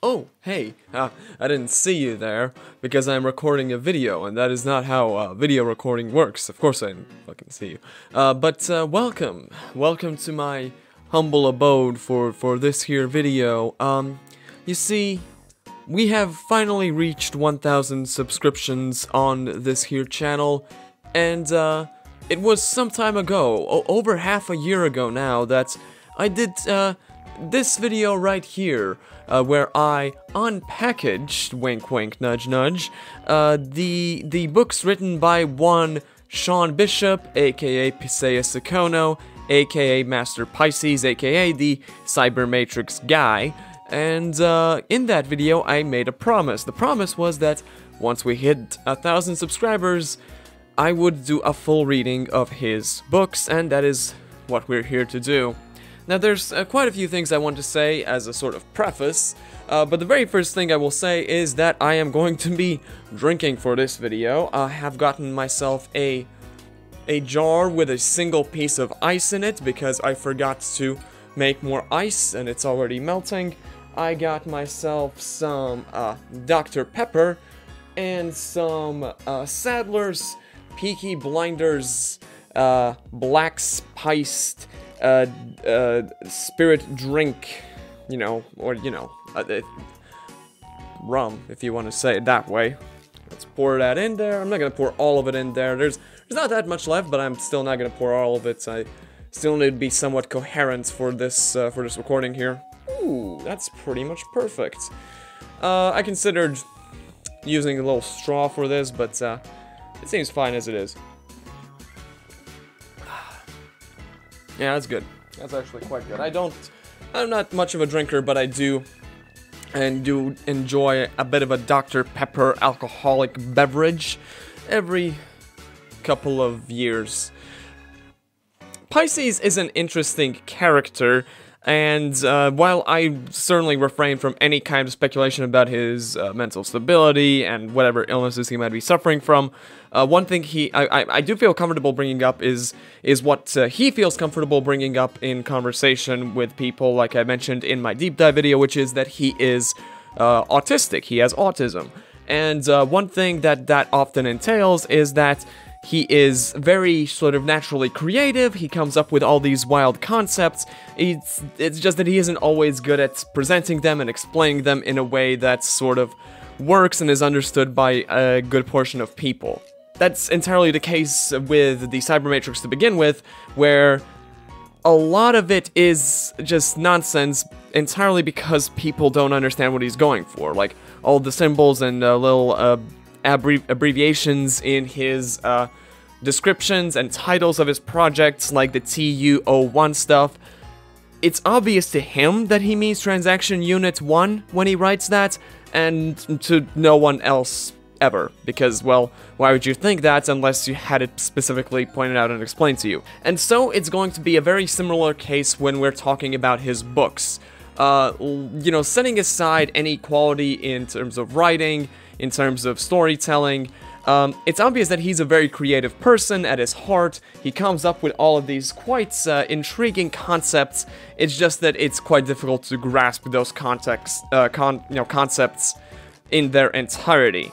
Oh, hey, I didn't see you there, because I'm recording a video, and that is not how video recording works. Of course I didn't fucking see you. Welcome to my humble abode for this here video. You see, we have finally reached 1,000 subscriptions on this here channel, and it was some time ago, over half a year ago now, that I did this video right here, where I unpackaged, wink wink nudge nudge, the books written by one Schaun Bishop, aka Pisea Sukono, aka Master Pisces, aka the Cyber Matrix guy, and in that video I made a promise. The promise was that once we hit 1,000 subscribers, I would do a full reading of his books, and that is what we're here to do. Now, there's quite a few things I want to say as a sort of preface, but the very first thing I will say is that I am going to be drinking for this video. I have gotten myself a jar with a single piece of ice in it because I forgot to make more ice and it's already melting. I got myself some Dr. Pepper and some Sadler's Peaky Blinders Black Spiced spirit drink, you know, or, you know, rum, if you want to say it that way. Let's pour that in there. I'm not gonna pour all of it in there. There's not that much left, but I'm still not gonna pour all of it. I still need to be somewhat coherent for this recording here. Ooh, that's pretty much perfect. I considered using a little straw for this, but, it seems fine as it is. Yeah, that's good. That's actually quite good. I'm not much of a drinker, but I do enjoy a bit of a Dr. Pepper alcoholic beverage every couple of years. Pisces is an interesting character, and while I certainly refrain from any kind of speculation about his mental stability and whatever illnesses he might be suffering from, one thing I do feel comfortable bringing up is what he feels comfortable bringing up in conversation with people, like I mentioned in my deep dive video, which is that he is autistic. He has autism, and one thing that often entails is that he is very sort of naturally creative. He comes up with all these wild concepts. It's just that he isn't always good at presenting them and explaining them in a way that sort of works and is understood by a good portion of people. That's entirely the case with the Cyber Matrix to begin with, where a lot of it is just nonsense entirely because people don't understand what he's going for. Like, all the symbols and little abbreviations in his descriptions and titles of his projects, like the TU01 stuff. It's obvious to him that he means Transaction Unit 1 when he writes that, and to no one else ever, because, well, why would you think that unless you had it specifically pointed out and explained to you? And so it's going to be a very similar case when we're talking about his books. You know, setting aside any quality in terms of writing, in terms of storytelling, it's obvious that he's a very creative person at his heart. He comes up with all of these quite intriguing concepts. It's just that it's quite difficult to grasp those concepts in their entirety.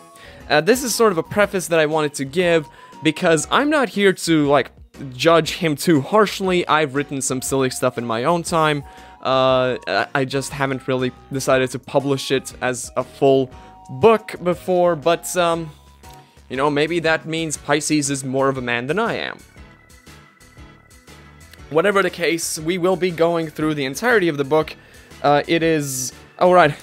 This is sort of a preface that I wanted to give because I'm not here to, like, judge him too harshly. I've written some silly stuff in my own time. I just haven't really decided to publish it as a full book before, but, you know, maybe that means Pisces is more of a man than I am. Whatever the case, we will be going through the entirety of the book. It is... Oh, right.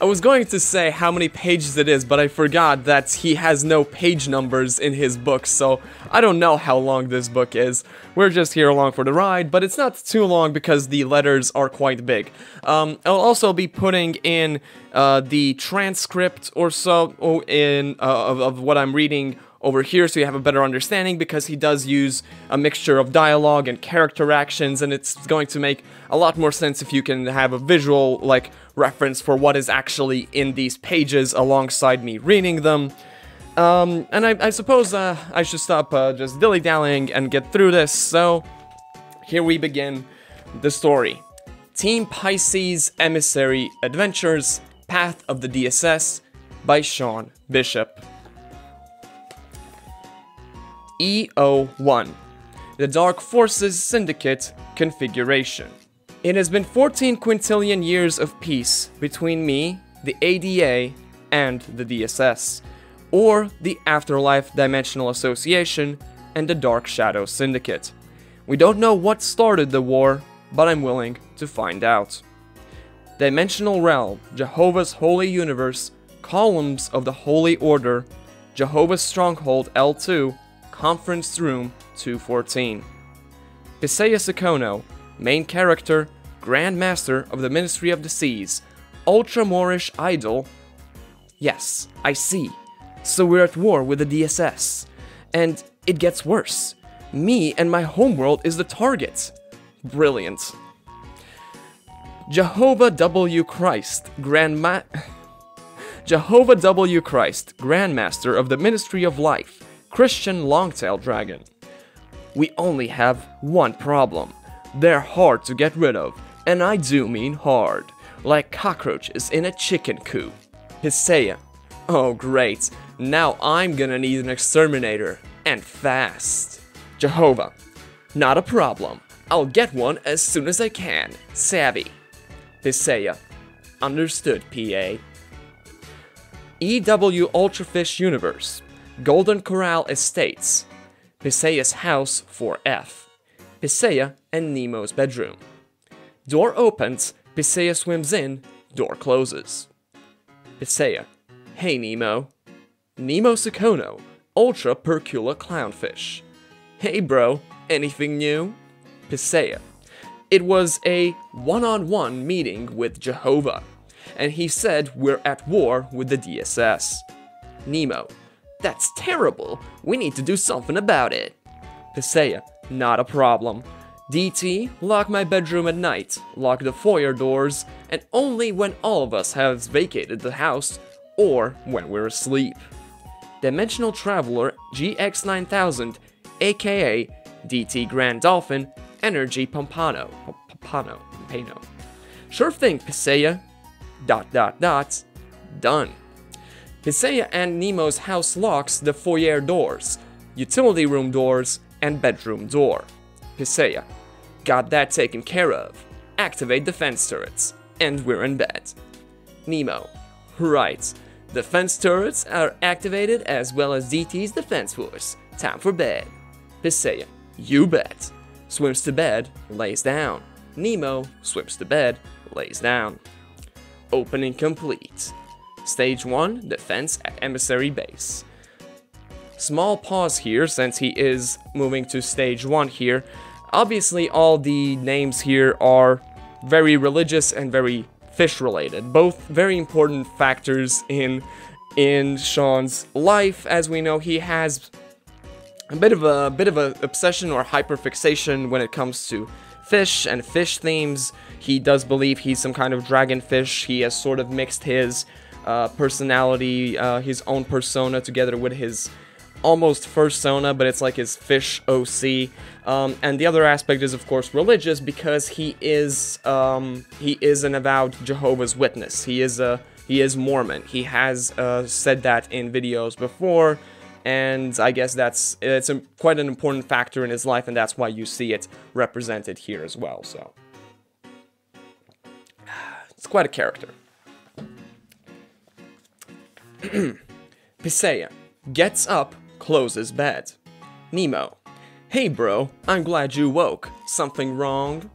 I was going to say how many pages it is, but I forgot that he has no page numbers in his book, so I don't know how long this book is. We're just here along for the ride, but it's not too long because the letters are quite big. I'll also be putting in the transcript or so in of what I'm reading over here, so you have a better understanding, because he does use a mixture of dialogue and character actions, and it's going to make a lot more sense if you can have a visual, like, reference for what is actually in these pages alongside me reading them. And I suppose I should stop just dilly-dallying and get through this, so here we begin the story. Team Pisces Emissary Adventures Path of the DSS by Schaun Bishop. EO1, the Dark Forces Syndicate configuration. It has been 14 quintillion years of peace between me, the ADA, and the DSS, or the Afterlife Dimensional Association and the Dark Shadow Syndicate. We don't know what started the war, but I'm willing to find out. Dimensional Realm, Jehovah's Holy Universe, Columns of the Holy Order, Jehovah's Stronghold L2, Conference Room 214. Pisea Sukono, main character, Grand Master of the Ministry of the Seas, Ultra Moorish Idol. Yes, I see. So we're at war with the DSS. And it gets worse. Me and my homeworld is the target. Brilliant. Jehovah W. Christ, Jehovah W. Christ, Grand Master of the Ministry of Life, Christian Longtail Dragon. We only have one problem. They're hard to get rid of, and I do mean hard. Like cockroaches in a chicken coop. Pisea. Oh great, now I'm gonna need an exterminator. And fast. Jehovah. Not a problem. I'll get one as soon as I can. Savvy. Pisea. Understood, PA. EW Ultrafish Universe. Golden Coral Estates. Pisea's House 4F. Pisea and Nemo's bedroom. Door opens, Pisea swims in, door closes. Pisea. Hey Nemo. Nemo Sukono, Ultra Percula Clownfish. Hey bro, anything new? Pisea. It was a one-on-one meeting with Jehovah, and he said we're at war with the DSS. Nemo. That's terrible, we need to do something about it. Pisea. Not a problem. DT, lock my bedroom at night, lock the foyer doors, and only when all of us have vacated the house or when we're asleep. Dimensional Traveler GX-9000, aka DT Grand Dolphin, Energy Pompano. Pompano. Sure thing, Pisea. ... Done. Pisea and Nemo's house locks the foyer doors, utility room doors, and bedroom door. Pisea. Got that taken care of. Activate defense turrets. And we're in bed. Nemo. Right. Defense turrets are activated as well as DT's defense force. Time for bed. Pisea. You bet. Swims to bed, lays down. Nemo swims to bed, lays down. Opening complete. Stage 1, defense at emissary base. Small pause here since he is moving to stage 1 here. Obviously all the names here are very religious and very fish related. Both very important factors in Schaun's life. As we know, he has a bit of a obsession or hyperfixation when it comes to fish and fish themes. He does believe he's some kind of dragonfish. He has sort of mixed his personality, his own persona together with his almost fursona, but it's like his fish OC. And the other aspect is, of course, religious, because he is an avowed Jehovah's Witness. He is Mormon. He has said that in videos before, and I guess it's quite an important factor in his life, and that's why you see it represented here as well. So it's quite a character. Pisea gets up, closes bed. Nemo. Hey bro, I'm glad you woke. Something wrong?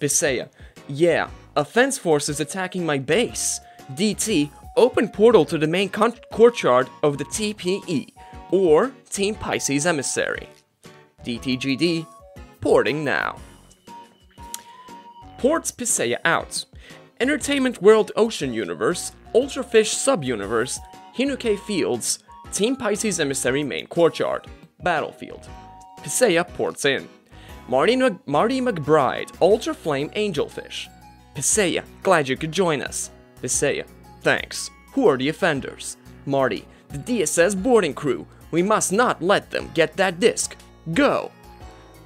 Pisea. Yeah, a fence force is attacking my base. DT, open portal to the main courtyard of the TPE, or Team Pisces Emissary. DTGD, porting now. Ports Pisea out. Entertainment World Ocean Universe, Ultrafish Sub-Universe, Hinuke Fields, Team Pisces Emissary Main Courtyard, Battlefield. Pisea ports in. Marty McBride, Ultra Flame Angelfish. Pisea, glad you could join us. Pisea, thanks. Who are the offenders? Marty, the DSS boarding crew. We must not let them get that disc. Go.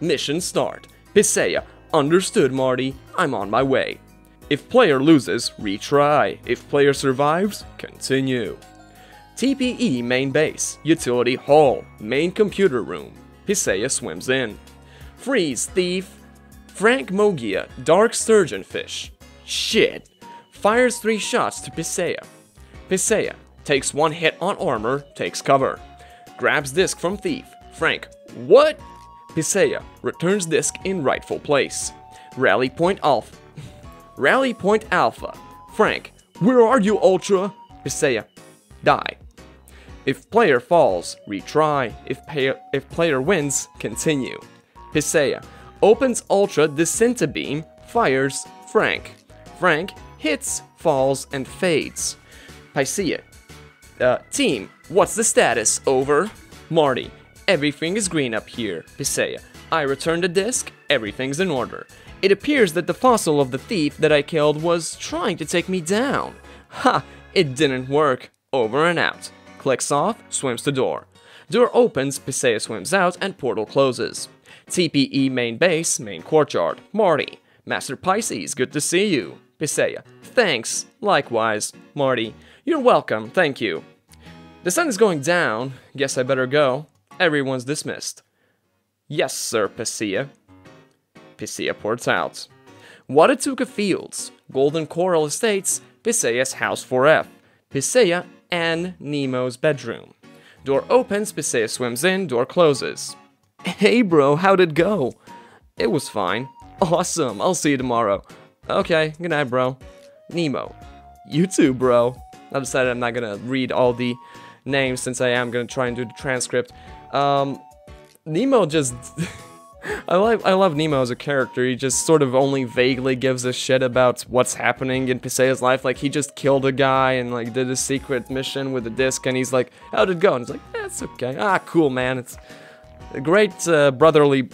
Mission start. Pisea, understood Marty, I'm on my way. If player loses, retry. If player survives, continue. TPE Main Base, Utility Hall, Main Computer Room. Pisea swims in. Freeze Thief. Frank Mogia, Dark Sturgeon Fish. Shit. Fires 3 shots to Pisea. Pisea takes 1 hit on armor, takes cover. Grabs disc from Thief. Frank, what? Pisea returns disc in rightful place. Rally Point Alpha. Rally Point Alpha. Frank, where are you, Ultra? Pisea, die. If player falls, retry. If player wins, continue. Pisea opens Ultra Dissenta Beam, fires Frank. Frank hits, falls, and fades. Pisea, team, what's the status? Over. Marty, everything is green up here. Pisea, I return the disc, everything's in order. It appears that the fossil of the thief that I killed was trying to take me down. Ha, it didn't work. Over and out. Clicks off, swims to door. Door opens, Pisea swims out, and portal closes. TPE Main Base, Main Courtyard. Marty, Master Pisces, good to see you. Pisea, thanks, likewise. Marty, you're welcome, thank you. The sun is going down, guess I better go. Everyone's dismissed. Yes, sir, Pisea. Pisea ports out. Wadatuka Fields, Golden Coral Estates, Pisea's House 4F, Pisea and Nemo's bedroom. Door opens, Pisea swims in, door closes. Hey bro, how'd it go? It was fine. Awesome, I'll see you tomorrow. Okay, good night bro. Nemo, you too bro. I decided I'm not gonna read all the names since I am gonna try and do the transcript. Nemo just... I love Nemo as a character. He just sort of only vaguely gives a shit about what's happening in Pisea's life. Like, he just killed a guy and, like, did a secret mission with a disc, and he's like, how'd it go? And he's like, that's okay. Ah, cool, man. It's a great brotherly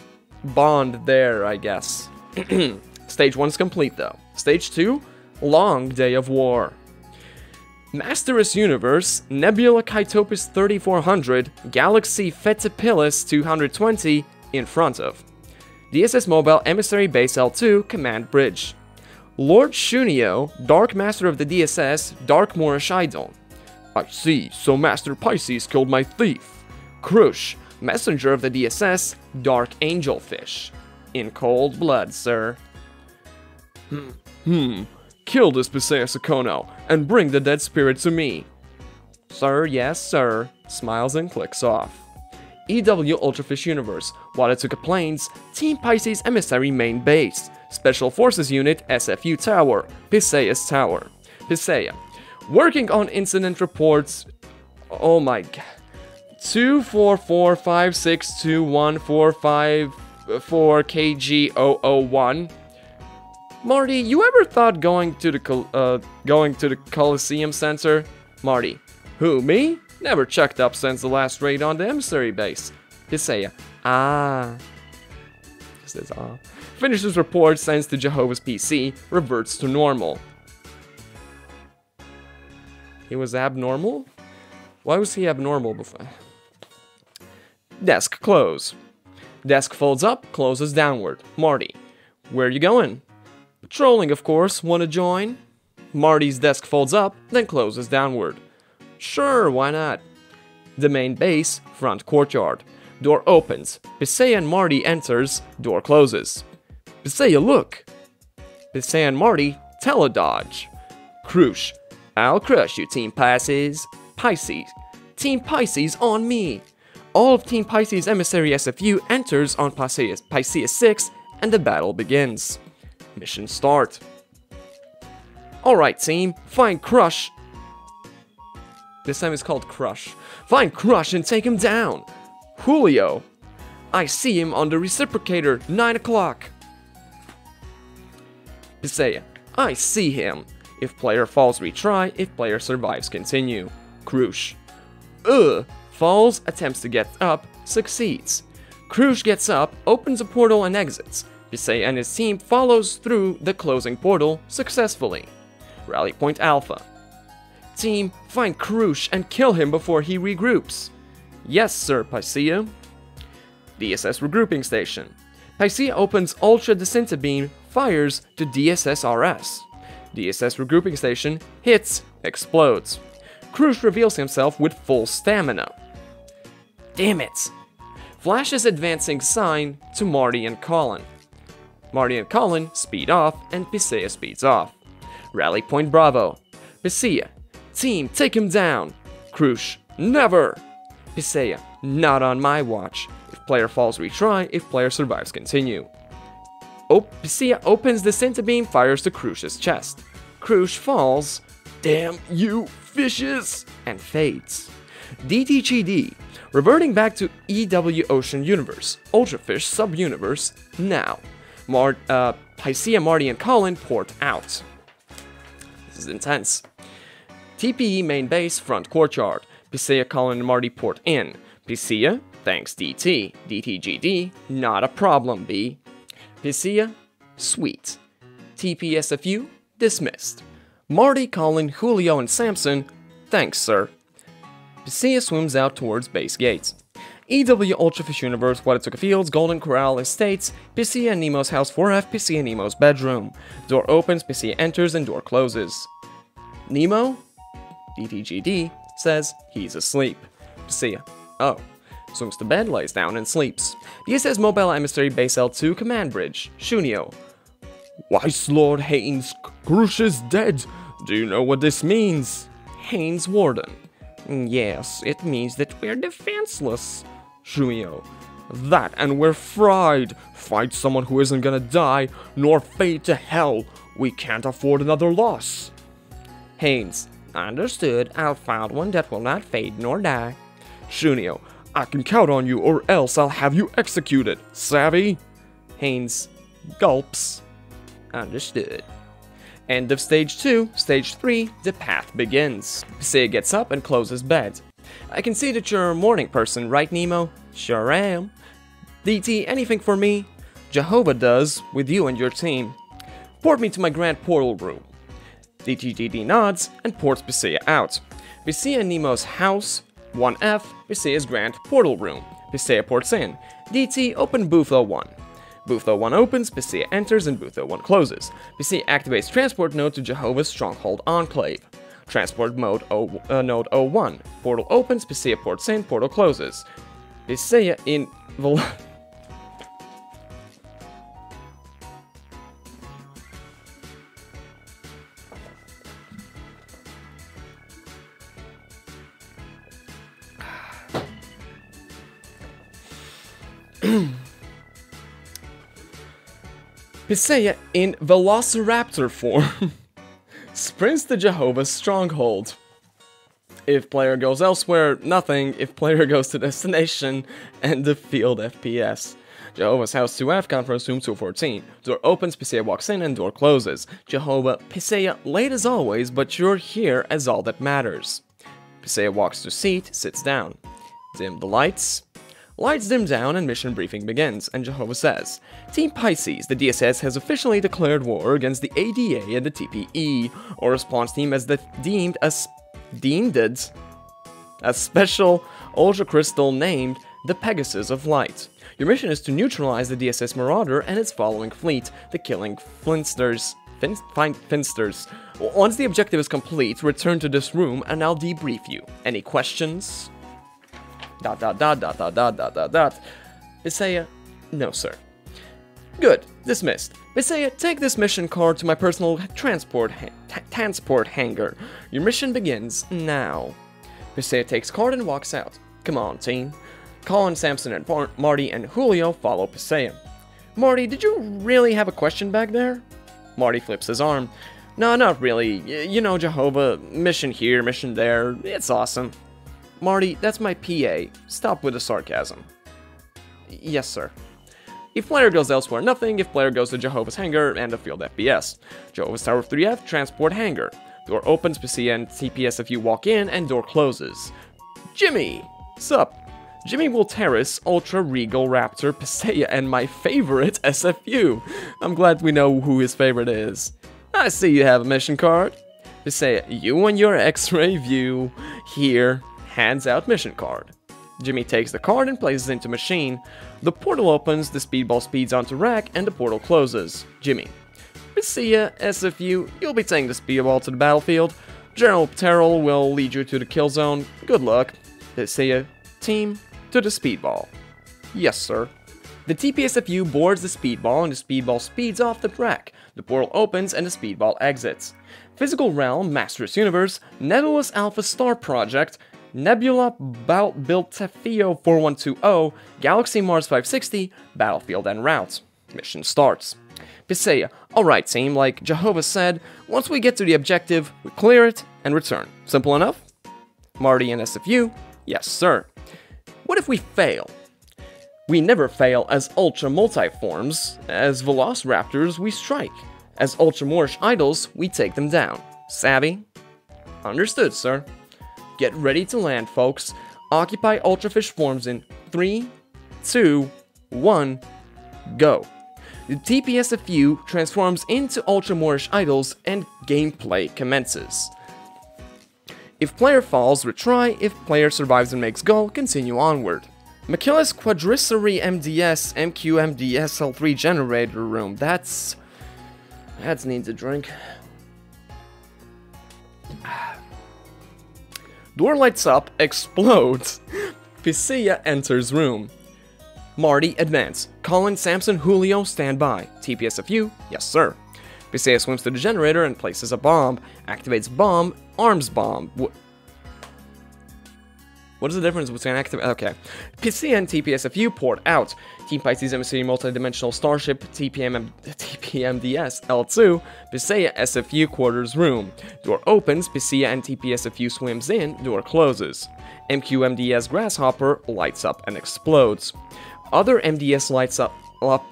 bond there, I guess. Stage 1's complete, though. Stage 2, Long Day of War. Masterus Universe, Nebula Kaitopus 3400, Galaxy Fetapilis 220, in front of. DSS Mobile Emissary Base L2, Command Bridge. Lord Shunio, Dark Master of the DSS, Dark Moorish Idol. I see, so Master Pisces killed my thief. Krush, Messenger of the DSS, Dark Angel Fish. In cold blood, sir. Kill this Pisea Sukono, and bring the dead spirit to me. Sir, yes, sir. Smiles and clicks off. EW Ultrafish Universe, Wadatuka Plains, Team Pisces Emissary Main Base, Special Forces Unit SFU Tower, Pisea's Tower. Pisea, working on incident reports. Oh my god. 244562145 4KG001. Marty, you ever thought going to the Coliseum Center? Marty, who, me? Never checked up since the last raid on the emissary base. Pisea, ah. Says, ah. Finishes report, sends to Jehovah's PC, reverts to normal. He was abnormal? Why was he abnormal before? Desk close. Desk folds up, closes downward. Marty, where you going? Patrolling, of course, wanna join? Marty's desk folds up, then closes downward. Sure, why not? The main base, front courtyard. Door opens. Pisea and Marty enters. Door closes. Pisea, look! Pisea and Marty, tele-dodge. Krush. I'll crush you, Team Pisces. Pisces. Team Pisces on me! All of Team Pisces Emissary SFU enters on Pisea 6, and the battle begins. Mission start. Alright, team. Find Krush. This time it's called Krush. Find Krush and take him down! Julio! I see him on the reciprocator, 9 o'clock! Pisea, I see him! If player falls, retry. If player survives, continue. Krush. Ugh! Falls, attempts to get up, succeeds. Krush gets up, opens a portal and exits. Pisea and his team follows through the closing portal successfully. Rally Point Alpha. Team, find Krush and kill him before he regroups. Yes, sir, Pisea. DSS Regrouping Station. Pisea opens Ultra Dissenta Beam, fires to DSS RS. DSS regrouping station hits, explodes. Krush reveals himself with full stamina. Damn it! Flashes advancing sign to Marty and Colin. Marty and Colin speed off, and Pisea speeds off. Rally point Bravo. Pisea, team, take him down. Krush, never. Pisea, not on my watch. If player falls, retry. If player survives, continue. Pisea opens the center beam, fires to Krush's chest. Krush falls. Damn you, fishes! And fades. DTGD, reverting back to EW Ocean Universe, Ultrafish Sub-Universe, now. Pisea, Marty, and Colin port out. This is intense. TPE main base, front courtyard. Pisea, Colin, and Marty port in. Pisea, thanks DT. DTGD, not a problem, B. Pisea, sweet. TPSFU, dismissed. Marty, Colin, Julio, and Samson, thanks, sir. Pisea swims out towards base gates. EW Ultrafish Universe, Wadatuka Fields, Golden Coral Estates, Pisea and Nemo's house 4F, Pisea and Nemo's bedroom. Door opens, Pisea enters, and door closes. Nemo, DTGD, says he's asleep. Pisea, oh. Swims to bed, lays down, and sleeps. DSS Mobile Emissary Base L2, Command Bridge, Shunio. Wise Lord Haynes, Krush is dead. Do you know what this means? Haynes Warden. Yes, it means that we're defenseless. Shunio. That and we're fried. Fight someone who isn't gonna die, nor fade to hell. We can't afford another loss. Haynes. Understood, I'll find one that will not fade nor die. Shunio. I can count on you or else I'll have you executed. Savvy? Haynes. Gulps. Understood. End of Stage 2, Stage 3, the path begins. Pisea gets up and closes bed. I can see that you're a morning person, right Nemo? Sure am. DT, anything for me? Jehovah does, with you and your team. Port me to my grand portal room. DTDD nods and ports Pisea out. Pisea and Nemo's house, 1F, Pisea's grand portal room. Pisea ports in. DT, open Booth 01. Booth 01 opens, Pisea enters, and Booth 01 closes. Pisea activates transport node to Jehovah's Stronghold Enclave. Transport mode node 01. Portal opens, Pisea ports in, portal closes. Pisea in... Pisea in Velociraptor form sprints to Jehovah's Stronghold. If player goes elsewhere, nothing. If player goes to destination, end of field FPS. Jehovah's House 2F, Conference Room 214. Door opens, Pisea walks in, and door closes. Jehovah, Pisea, late as always, but you're here as all that matters. Pisea walks to seat, sits down. Dim the lights. Lights dim down and mission briefing begins, and Jehovah says, Team Pisces, the DSS has officially declared war against the ADA and the TPE, or response team as the deemed it a special ultra crystal named the Pegasus of Light. Your mission is to neutralize the DSS Marauder and its following fleet, the Killing Finsters. Finsters. Once the objective is complete, return to this room and I'll debrief you. Any questions? ... Pisea, no sir. Good, dismissed. Pisea, take this mission card to my personal transport hangar. Your mission begins now. Pisea takes card and walks out. Come on, team. Colin, Samson, and Marty and Julio follow Pisea. Marty, did you really have a question back there? Marty flips his arm. No, not really. You know, Jehovah, mission here, mission there. It's awesome. Marty, that's my PA. Stop with the sarcasm. Yes, sir. If player goes elsewhere, nothing. If player goes to Jehovah's Hangar, end of field FPS. Jehovah's Tower 3F, Transport Hangar. Door opens, Pisea and TPSFU walk in, and door closes. Jimmy! Sup? Jimmy Wolteris, Ultra Regal Raptor, Pisea, and my favorite, SFU. I'm glad we know who his favorite is. I see you have a mission card. Pisea, you and your X-ray view. Here. Hands out mission card. Jimmy takes the card and places it into machine. The portal opens, the speedball speeds onto rack, and the portal closes. Jimmy. Pisea SFU, you'll be taking the speedball to the battlefield. General Terrell will lead you to the kill zone. Good luck. Pisea, team to the speedball. Yes, sir. The TPSFU boards the speedball and the speedball speeds off the track. The portal opens and the speedball exits. Physical Realm, Master's Universe, Nebulous Alpha Star Project, Nebula Biltefeo 4120, Galaxy Mars 560, Battlefield en route. Mission starts. Pisea, alright team, like Jehovah said, once we get to the objective, we clear it and return. Simple enough? Marty and SFU, yes sir. What if we fail? We never fail as Ultra Multiforms, as Velociraptors we strike, as Ultra Moorish Idols we take them down. Savvy? Understood, sir. Get ready to land, folks. Occupy Ultrafish forms in 3, 2, 1, go. The TPSFU transforms into Ultra Moorish Idols and gameplay commences. If player falls, retry. If player survives and makes goal, continue onward. Machillis Quadricery MDS MQMDS L3 Generator Room. That needs a drink. Door lights up, explodes. Pisea enters room. Marty, advance. Colin, Samson, Julio, stand by. TPSFU, yes sir. Pisea swims to the generator and places a bomb. Activates bomb, arms bomb. What is the difference between active? Okay. Pisea and TPSFU port out. Team Pisces Emissary Multidimensional Starship TPMDS L2. Pisea SFU quarters room. Door opens. Pisea and TPSFU swims in. Door closes. MQMDS Grasshopper lights up and explodes. Other MDS lights up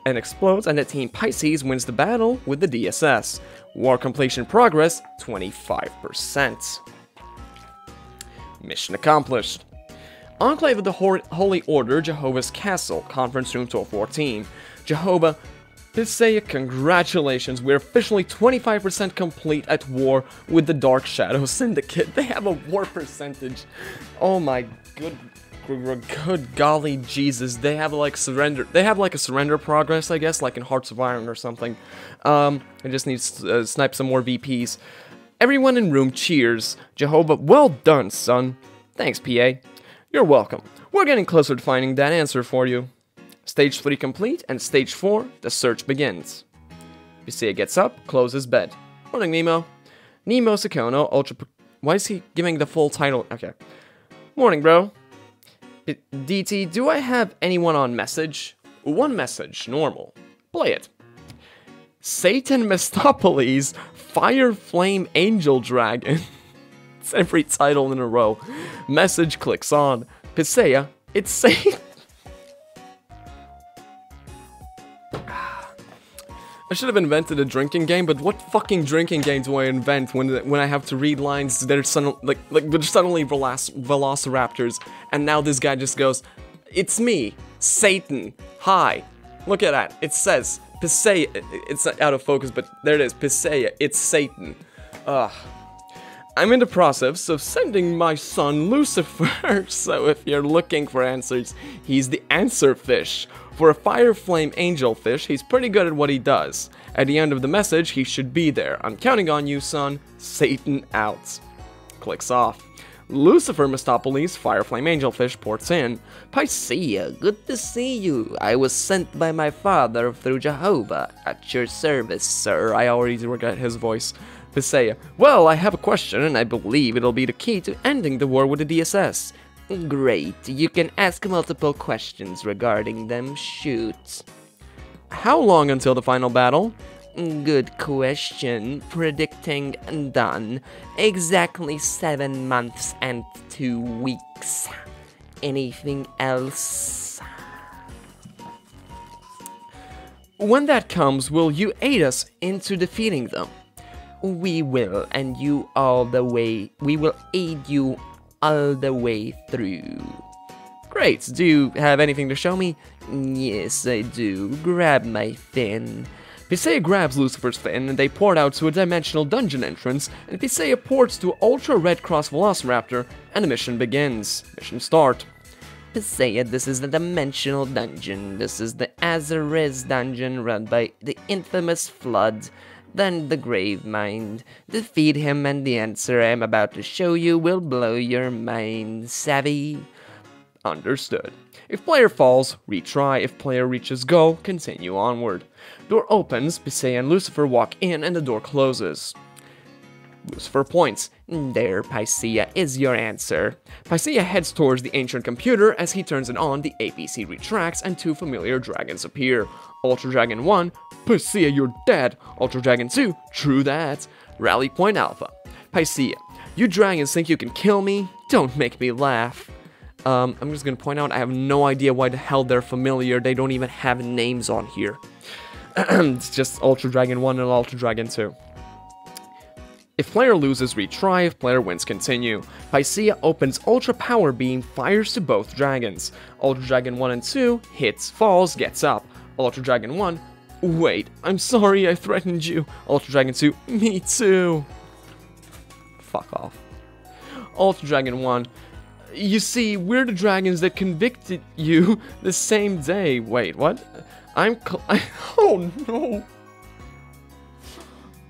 and explodes, and the Team Pisces wins the battle with the DSS. War completion progress 25%. Mission accomplished. Enclave of the Holy Order, Jehovah's Castle, Conference Room 1214. Jehovah, Pisea, congratulations, we're officially 25% complete at war with the Dark Shadow Syndicate. They have a war percentage. Oh my good golly Jesus, they have like surrender, they have like a surrender progress, I guess, like in Hearts of Iron or something. I just need to snipe some more VPs. Everyone in room cheers. Jehovah, well done, son. Thanks, PA. You're welcome. We're getting closer to finding that answer for you. Stage 3 complete, and Stage 4, the search begins. Pisea gets up, closes bed. Morning, Nemo. Nemo Sukono, Ultra... Why is he giving the full title? Okay. Morning, bro. DT, do I have anyone on message? One message, normal. Play it. Satan Mistopolis, Fire Flame Angel Dragon. It's every title in a row. Message clicks on. Pisea, it's Satan. I should have invented a drinking game, but what fucking drinking game do I invent when I have to read lines that are suddenly velociraptors, and now this guy just goes, it's me, Satan. Hi. Look at that. It says Pisea. It's out of focus, but there it is. Pisea, it's Satan. Ugh. I'm in the process of sending my son Lucifer, so if you're looking for answers, he's the answer fish. For a fire flame angel fish, he's pretty good at what he does. At the end of the message, he should be there. I'm counting on you, son. Satan out. Clicks off. Lucifer Mistopolis, Fire Flame Angelfish, ports in. Pisea, good to see you. I was sent by my father through Jehovah. At your service, sir. I already regret his voice. Pisea, well, I have a question, and I believe it'll be the key to ending the war with the DSS. Great, you can ask multiple questions regarding them, shoot. How long until the final battle? Good question. Predicting done. Exactly 7 months and 2 weeks. Anything else? When that comes, will you aid us into defeating them? We will, and you all the way. We will aid you all the way through. Great. Do you have anything to show me? Yes, I do. Grab my fin. Pisea grabs Lucifer's fin and they port out to a dimensional dungeon entrance, and Pisea ports to Ultra Red Cross Velociraptor, and the mission begins. Mission start. Pisea, this is the dimensional dungeon. This is the Azores Dungeon run by the infamous Flood. than the grave mind. Defeat him and the answer I am about to show you will blow your mind, savvy? Understood. If player falls, retry. If player reaches goal, continue onward. Door opens, Pisea and Lucifer walk in, and the door closes. Lucifer points. There, Pisea is your answer. Pisea heads towards the ancient computer. As he turns it on, the APC retracts and two familiar dragons appear. Ultra Dragon 1, Pisea, you're dead. Ultra Dragon 2, true that. Rally Point Alpha. Pisea, you dragons think you can kill me? Don't make me laugh. I'm just gonna point out I have no idea why the hell they're familiar. They don't even have names on here. It's just Ultra Dragon 1 and Ultra Dragon 2. If player loses, retry. If player wins, continue. Pisea opens Ultra Power Beam, fires to both dragons. Ultra Dragon 1 and 2 hits, falls, gets up. Ultra Dragon 1, wait, I'm sorry I threatened you. Ultra Dragon 2, me too. Fuck off. Ultra Dragon 1, you see, we're the dragons that convicted you the same day. Wait, what? Oh no.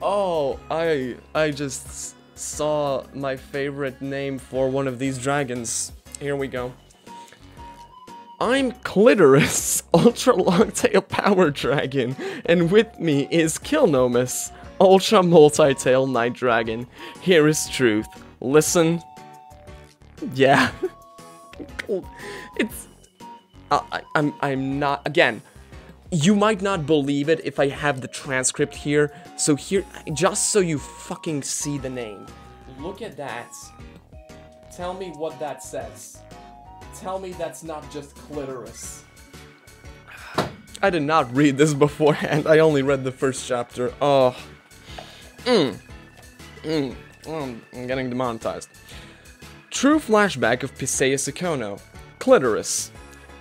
Oh, I just saw my favorite name for one of these dragons. Here we go. I'm Clitoris, Ultra Long-Tail Power Dragon, and with me is Killnomus, Ultra Multi-Tail Night Dragon. Here is truth. Listen. Yeah. It's... I'm not... Again... You might not believe it if I have the transcript here, so here, just so you fucking see the name. Look at that. Tell me what that says. Tell me that's not just Clitoris. I did not read this beforehand, I only read the first chapter. Oh. I'm getting demonetized. True flashback of Pisea Sukono. Clitoris.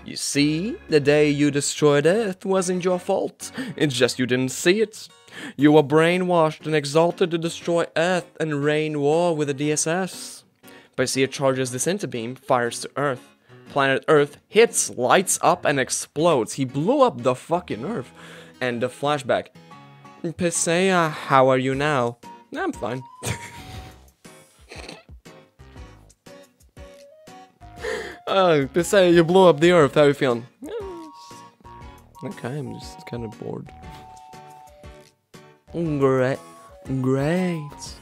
You see, the day you destroyed Earth wasn't your fault, it's just you didn't see it. You were brainwashed and exalted to destroy Earth and reign war with the DSS. Pisea charges the center beam, fires to Earth. Planet Earth hits, lights up and explodes. He blew up the fucking Earth. End of flashback. Pisea, how are you now? I'm fine. Pisea, you blew up the Earth, how are you feeling? Okay, I'm just kind of bored. Great.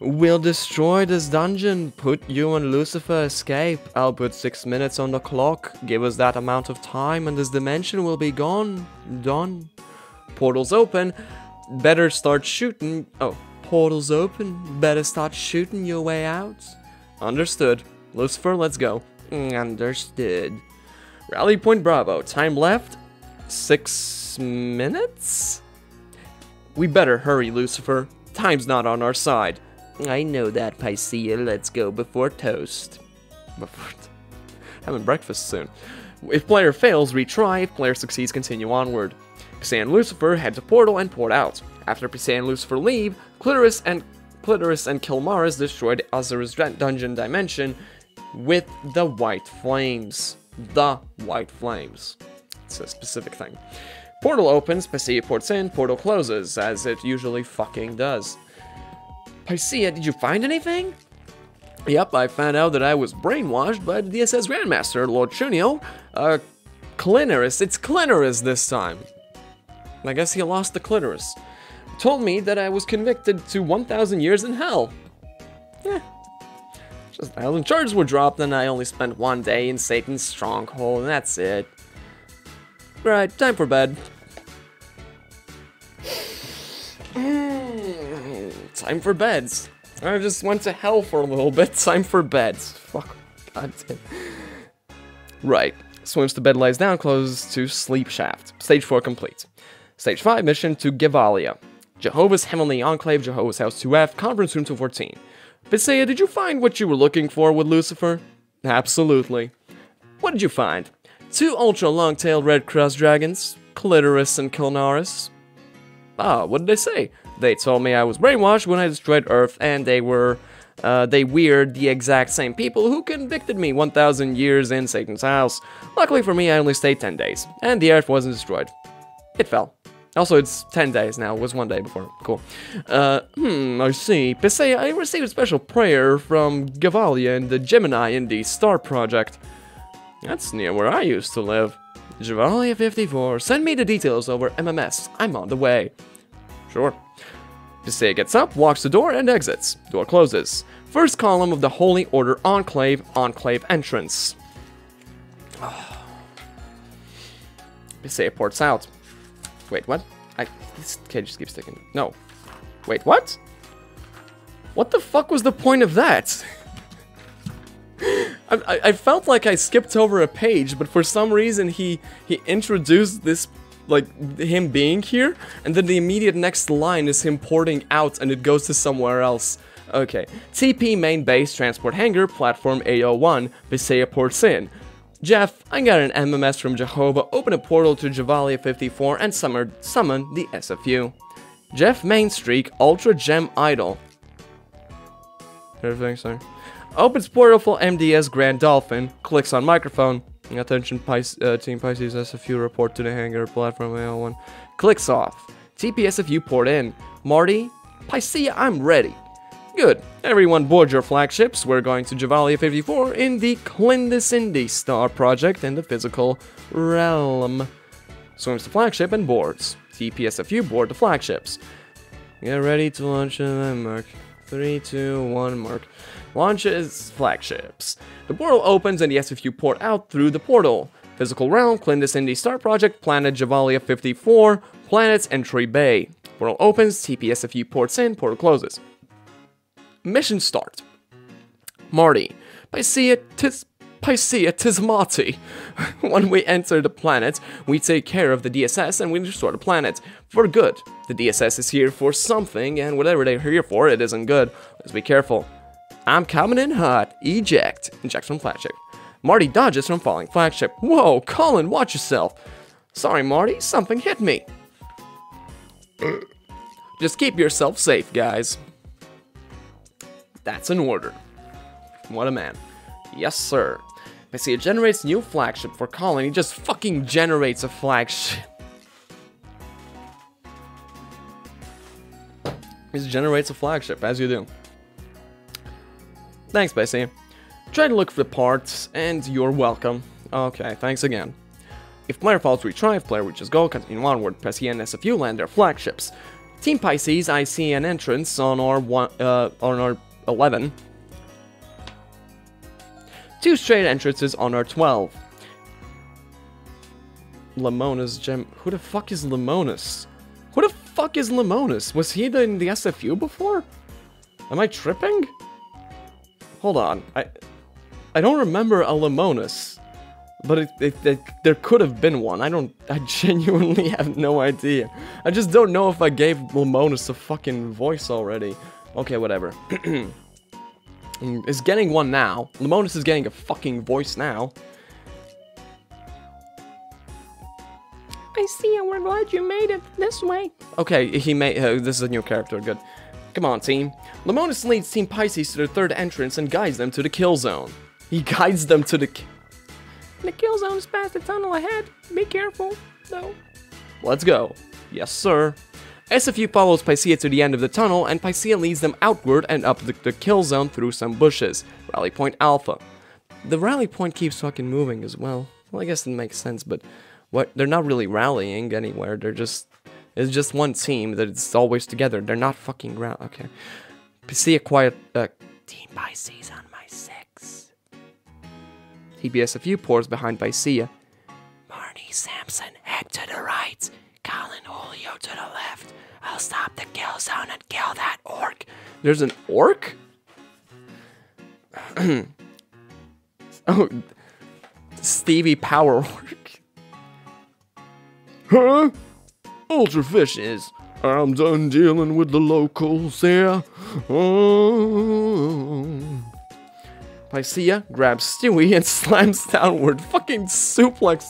We'll destroy this dungeon, put you and Lucifer escape. I'll put 6 minutes on the clock, give us that amount of time and this dimension will be gone. Done. Portals open, better start shooting. Oh, portals open, better start shooting your way out. Understood. Lucifer, let's go. Understood. Rally Point Bravo. Time left? 6 minutes? We better hurry, Lucifer. Time's not on our side. I know that, Pisea. Let's go before toast. Having breakfast soon. If player fails, retry. If player succeeds, continue onward. Pisea and Lucifer head to portal and port out. After Pisea and Lucifer leave, Clitoris and Kilmaris destroy the Azores Dungeon Dimension with the white flames. The white flames. It's a specific thing. Portal opens, Pisea ports in, portal closes, as it usually fucking does. Pisea, did you find anything? Yep, I found out that I was brainwashed by the DSS Grandmaster, Lord Shunio. Clitoris, it's Clitoris this time. I guess he lost the clitoris. Told me that I was convicted to 1,000 years in hell. Eh. Just 1,000 charges were dropped and I only spent 1 day in Satan's stronghold and that's it. Right, time for bed. Time for beds. I just went to hell for a little bit. Time for beds. Fuck. God damn. Right. Swims to bed, lies down, closes to sleep shaft. Stage 4 complete. Stage 5 mission to Gavalia. Jehovah's Heavenly Enclave, Jehovah's House 2F, Conference Room 214. Pisea, did you find what you were looking for with Lucifer? Absolutely. What did you find? 2 ultra long-tailed red cross dragons, Clitoris and Kilnaris. Ah, what did they say? They told me I was brainwashed when I destroyed Earth, and they weird the exact same people who convicted me 1,000 years in Satan's house. Luckily for me, I only stayed 10 days, and the Earth wasn't destroyed. It fell. Also, it's 10 days now, it was one day before. Cool. I see. Pisea, I received a special prayer from Gavalia and the Gemini in the Star Project. That's near where I used to live. Gavalia 54, send me the details over MMS. I'm on the way. Sure. Pisea gets up, walks the door, and exits. Door closes. First column of the Holy Order Enclave, Enclave entrance. Pisea ports out. Wait, what? This kid just keeps sticking. No. Wait, what? What the fuck was the point of that? I felt like I skipped over a page, but for some reason he introduced this, like, him being here, and then the immediate next line is him porting out, and it goes to somewhere else. Okay. TP main base transport hangar platform A01. Pisea ports in. Jeff, I got an MMS from Jehovah, open a portal to Gavalia 54 and summon the SFU. Jeff Mainstreak, Ultra Gem Idol. Everything, sorry. Opens portal for MDS Grand Dolphin, clicks on microphone. Attention Team Pisces, SFU report to the hangar platform AL1. Clicks off. TPSFU port in. Marty, Pisea, I'm ready. Good. Everyone board your flagships. We're going to Gavalia 54 in the Clindesindi Star Project in the physical realm. Swims the flagship and boards. TPSFU board the flagships. Get ready to launch and mark. 3, 2, 1, mark. Launches flagships. The portal opens and the SFU port out through the portal. Physical realm, Clindesindi Star Project, planet Gavalia 54, planet's entry bay. Portal opens, TPSFU ports in, portal closes. Mission start. Marty. Pisea tis Marty. When we enter the planet, we take care of the DSS and we destroy the planet. For good. The DSS is here for something, and whatever they're here for, it isn't good. Let's be careful. I'm coming in hot. Eject. Ejects from flagship. Marty dodges from falling flagship. Whoa, Colin, watch yourself. Sorry, Marty, something hit me. Just keep yourself safe, guys. That's an order. What a man. Yes, sir. Pisea generates new flagship for Colin. He just fucking generates a flagship. He just generates a flagship, as you do. Thanks, Pisea. Try to look for the parts, and you're welcome. Okay, thanks again. If player falls to retrieve, player reaches goal, continue onward. Pisea and SFU land their flagships. Team Pisces, I see an entrance on our R11. Two straight entrances on R12. Lamonis gem. Who the fuck is Lamonis? Who the fuck is Lamonis? Was he in the SFU before? Am I tripping? Hold on. I don't remember a Lamonis, but there could have been one. I genuinely have no idea. I just don't know if I gave Lamonis a fucking voice already. Okay, whatever. Is getting one now. Lamonis is getting a fucking voice now. I see, and we're glad you made it this way. Okay, he made. This is a new character. Good. Come on, team. Lamonis leads Team Pisces to their third entrance and guides them to the kill zone. He guides them to the. The kill zone is past the tunnel ahead. Be careful, though. Let's go. Yes, sir. SFU follows Pisea to the end of the tunnel, and Pisea leads them outward and up the kill zone through some bushes. Rally point alpha. The rally point keeps fucking moving as well. Well, I guess it makes sense, but what? They're not really rallying anywhere. They're just. It's just one team that it's always together. They're not fucking around. Okay. Pisea quiet. Team Pisces on my 6. TPSFU pours behind Pisea. Marnie Sampson, head to the right. Colin Julio to the left. I'll stop the kill zone and kill that orc. There's an orc? Oh, Stewie Power Orc. Huh? Ultrafish is. I'm done dealing with the locals here. Oh. Pisea grabs Stewie and slams downward. Fucking suplex.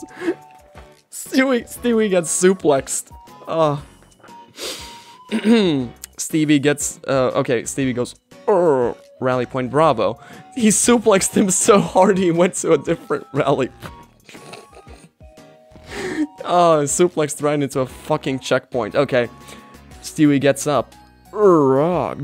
Stewie gets suplexed. Stevie gets, okay, Stevie goes, oh, rally point bravo. He suplexed him so hard he went to a different rally point. Oh, suplexed right into a fucking checkpoint. Okay. Stewie gets up.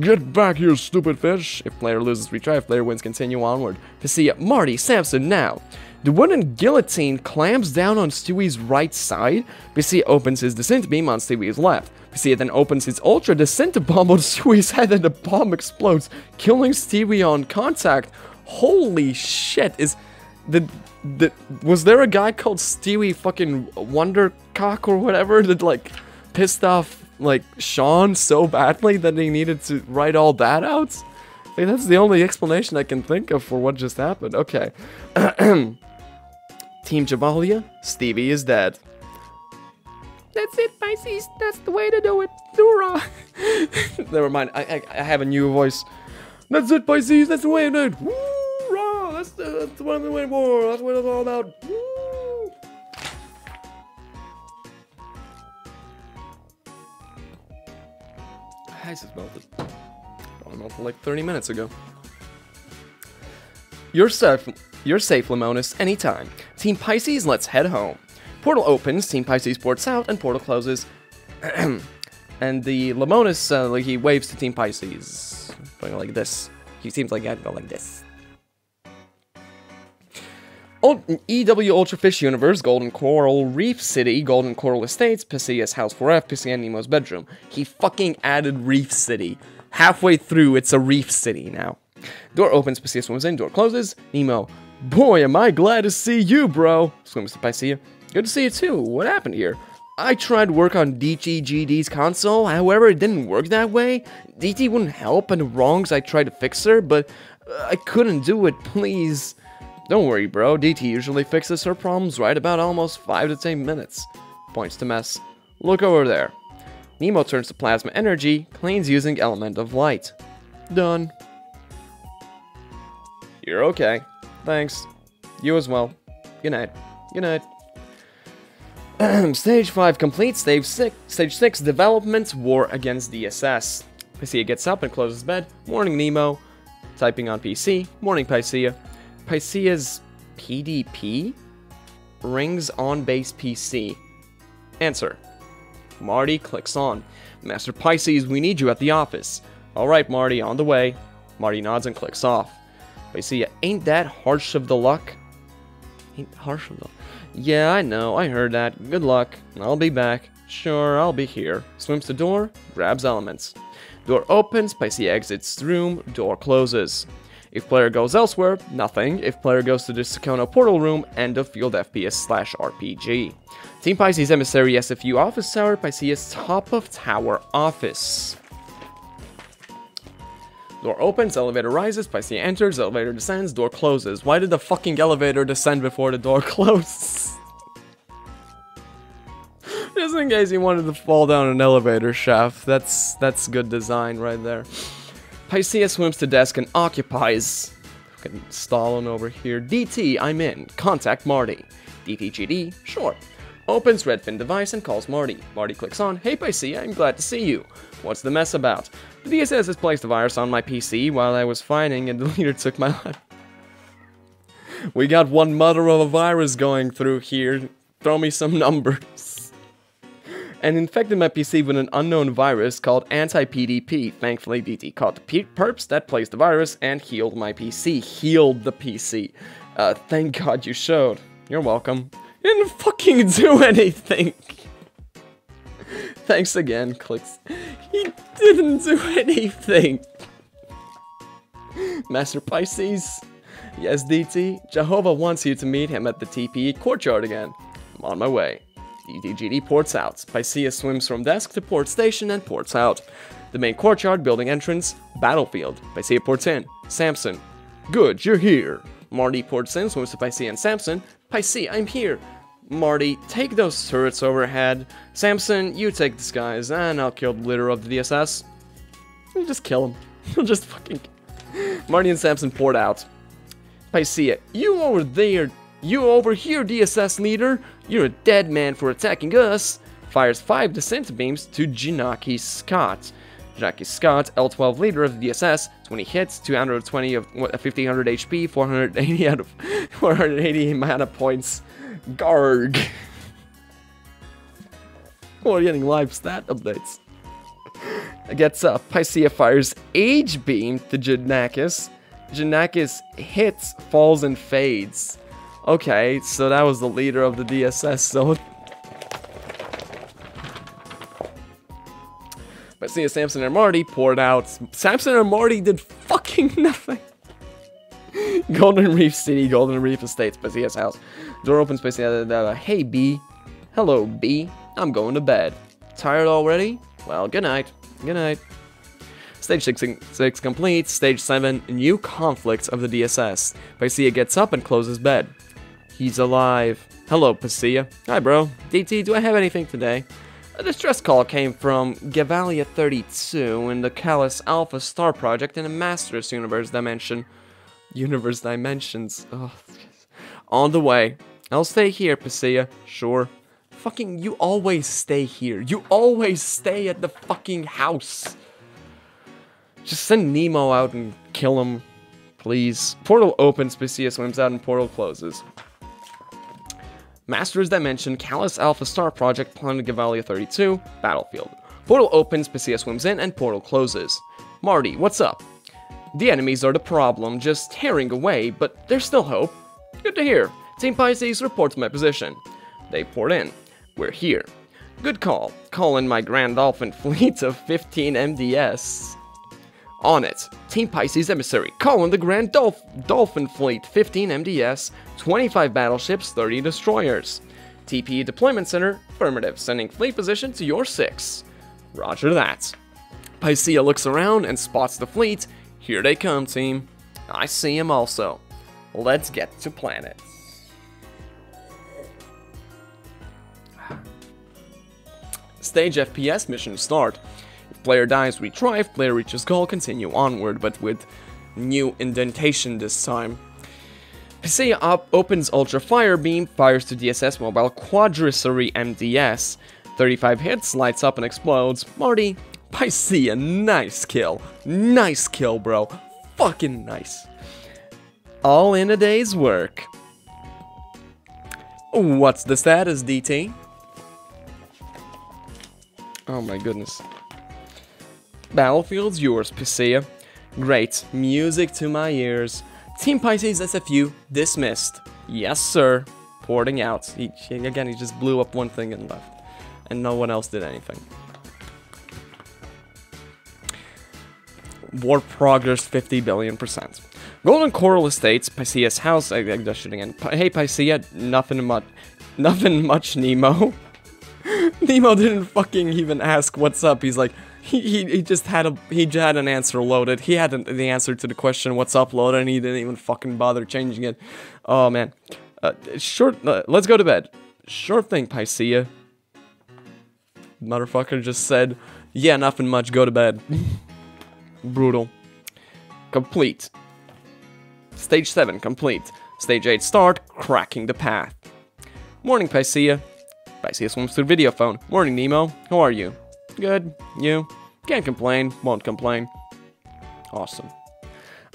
Get back, you stupid fish! If player loses, retry. If player wins, continue onward. Pisea, Marty, Samson, now! The wooden guillotine clamps down on Stewie's right side. Pisea opens his descent beam on Stewie's left. Pisea then opens his ultra descent bomb on Stewie's head and the bomb explodes, killing Stewie on contact. Holy shit, is... Was there a guy called Stewie fucking Wondercock or whatever that, like, pissed off, like, Schaun so badly that he needed to write all that out? Like, that's the only explanation I can think of for what just happened. Okay. Team Gavalia, Stevie is dead. That's it, Pisces. That's the way to do it. Hoorah! Never mind. I have a new voice. That's it, Pisces. That's the way to do it. Hoorah! That's the one we went for. That's what it's all about. Woo! I just melted. I melted like 30 minutes ago. You're safe, Lamonis, anytime. Team Pisces, let's head home. Portal opens, Team Pisces ports out, and portal closes. And the Lamonis, like, he waves to Team Pisces. Going like this. He seems like I'd go like this. EW Ultrafish Universe, Golden Coral, Reef City, Golden Coral Estates, Pisea's House 4F, Pisea and Nemo's Bedroom. He fucking added Reef City. Halfway through, it's a Reef City now. Door opens, Pisea swims in, door closes. Nemo, boy, am I glad to see you, bro. Swims to Pisea. Good to see you too. What happened here? I tried to work on DTGD's console, however, it didn't work that way. DT wouldn't help, and the wrongs I tried to fix her, but I couldn't do it, please. Don't worry, bro. DT usually fixes her problems right about almost 5 to 10 minutes. Points to Mess. Look over there. Nemo turns to plasma energy, cleans using element of light. Done. You're okay. Thanks. You as well. Good night. Good night. Stage 5 complete, Stage 6, development, war against DSS. Pisea gets up and closes bed. Morning, Nemo. Typing on PC. Morning, Pisea. Pisea's PDP? Rings on base PC. Answer. Marty clicks on. Master Pisces, we need you at the office. Alright, Marty, on the way. Marty nods and clicks off. Pisea, ain't that harsh of the luck? Ain't harsh of the luck. Yeah, I know, I heard that. Good luck. I'll be back. Sure, I'll be here. Swims to door, grabs elements. Door opens, Pisea exits room, door closes. If player goes elsewhere, nothing. If player goes to the Sukono portal room, end of field FPS/RPG. Team Pisces Emissary SFU Office Tower, Pisea's top of tower office. Door opens, elevator rises, Pisea enters, elevator descends, door closes. Why did the fucking elevator descend before the door closes? Just in case you wanted to fall down an elevator shaft, that's good design right there. Pisea swims to desk and occupies. Fucking stalling over here. DT, I'm in. Contact Marty. DTGD, sure. Opens Redfin device and calls Marty. Marty clicks on, hey Pisea, I'm glad to see you. What's the mess about? The DSS has placed a virus on my PC while I was fighting and the leader took my life. We got one mother of a virus going through here. Throw me some numbers. And infected my PC with an unknown virus called anti-PDP. Thankfully, DT caught the perps that placed the virus and healed my PC. Healed the PC. Thank God you showed. You're welcome. You didn't fucking do anything. Thanks again, clicks. He didn't do anything. Master Pisces. Yes, DT. Jehovah wants you to meet him at the TPE courtyard again. I'm on my way. DTGD ports out. Pisea swims from desk to port station and ports out. The main courtyard, building entrance, battlefield. Pisea ports in. Samson. Good, you're here. Marty ports in, swims to Pisea and Samson. Pisea, I'm here. Marty, take those turrets overhead. Samson, you take this guys, and I'll kill the leader of the DSS. You just kill him. You'll just fucking... Marty and Samson poured out. Pisea, you over there... You over here, DSS leader! You're a dead man for attacking us! Fires 5 descent beams to Jinaki Scott. Jinaki Scott, L12 leader of the DSS, 20 hits, 220 of 1500 HP, 480 mana points. Garg. We're getting live stat updates. I get Pisea fires Age Beam to Janakis. Janakis hits, falls, and fades. Okay, so that was the leader of the DSS, so... Pisea, Samson, and Marty poured out. Samson and Marty did fucking nothing. Golden Reef City, Golden Reef Estates, Pisea's house. Door opens, Pisea, hey B. Hello B, I'm going to bed. Tired already? Well, good night. Good night. Stage 6 complete. Stage 7, new conflicts of the DSS. Pisea gets up and closes bed. He's alive. Hello, Pisea. Hi, bro. DT, do I have anything today? A distress call came from Gavalia 54 in the Callus Alpha Star Project in the Masters Universe Dimension. Universe Dimensions. Oh. On the way. I'll stay here, Pisea. Sure. Fucking, you always stay here. You always stay at the fucking house. Just send Nemo out and kill him, please. Portal opens, Pisea swims out, and portal closes. Masters Dimension, Callus Alpha Star Project, Planet Gavalia 32, Battlefield. Portal opens, Pisea swims in, and portal closes. Marty, what's up? The enemies are the problem, just tearing away, but there's still hope. Good to hear. Team Pisces reports my position. They poured in. We're here. Good call. Call in my Grand Dolphin fleet of 15 MDS. On it. Team Pisces Emissary. Call in the Grand Dolphin Fleet. 15 MDS, 25 battleships, 30 destroyers. TPE Deployment Center. Affirmative. Sending fleet position to your 6. Roger that. Pisea looks around and spots the fleet. Here they come, team. I see him also. Let's get to planet. Stage FPS mission start. Player dies, retry, if player reaches goal, continue onward, but with new indentation this time. Pisea opens Ultra Fire Beam, fires to DSS Mobile Quadricery MDS. 35 hits, lights up and explodes. Marty, Pisea, nice kill. Nice kill, bro. Fucking nice. All in a day's work. What's the status, DT? Oh my goodness. Battlefield's yours, Pisea. Great. Music to my ears. Team Pisces SFU dismissed. Yes, sir. Porting out. He just blew up one thing and left. And no one else did anything. War progress 50 billion %. Golden Coral Estates, Pisea's house. I guess shooting in. Hey, Pisea. Nothing much, Nemo. Nemo didn't fucking even ask what's up. He's like... He just had an answer loaded. He had the answer to the question what's up loaded, and he didn't even fucking bother changing it. Oh man. Let's go to bed. Sure thing, Pisea. Motherfucker just said, yeah, nothing much, go to bed. Brutal. Complete. Stage 7 complete. Stage 8 start, cracking the path. Morning, Pisea. Pisea swims through video phone. Morning, Nemo. How are you? Good. You? Can't complain. Won't complain. Awesome.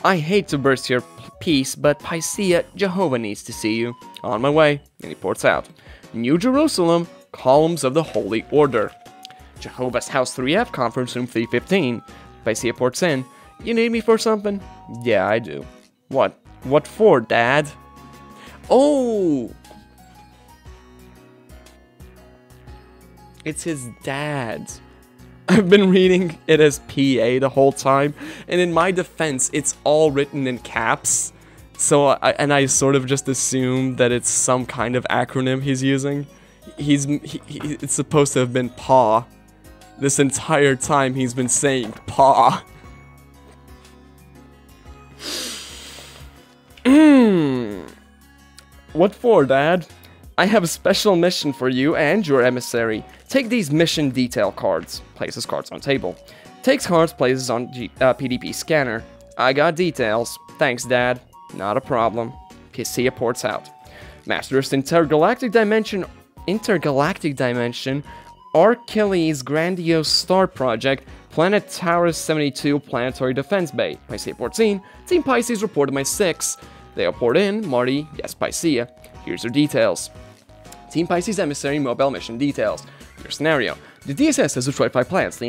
I hate to burst your peace, but Pisea, Jehovah needs to see you. On my way. And he ports out. New Jerusalem, Columns of the Holy Order. Jehovah's House 3F, Conference Room 315. Pisea ports in. You need me for something? Yeah, I do. What? What for, Dad? Oh! It's his dad. I've been reading it as PA the whole time, and in my defense, it's all written in caps. So, I sort of just assume that it's some kind of acronym he's using. It's supposed to have been PA. This entire time he's been saying PA. What for, Dad? I have a special mission for you and your emissary. Take these mission detail cards. Places cards on table. Takes cards, places on PDP scanner. I got details. Thanks, Dad. Not a problem. Pisea ports out. Masters Intergalactic Dimension, Archilles Grandiose Star Project, Planet Taurus 72 Planetary Defense Bay. Pisea ports in. Team Pisces reported my 6. They all port in. Marty, yes, Pisea. Here's your details. Team Pisces Emissary Mobile Mission Details. Your scenario. The DSS is destroyed by planets, The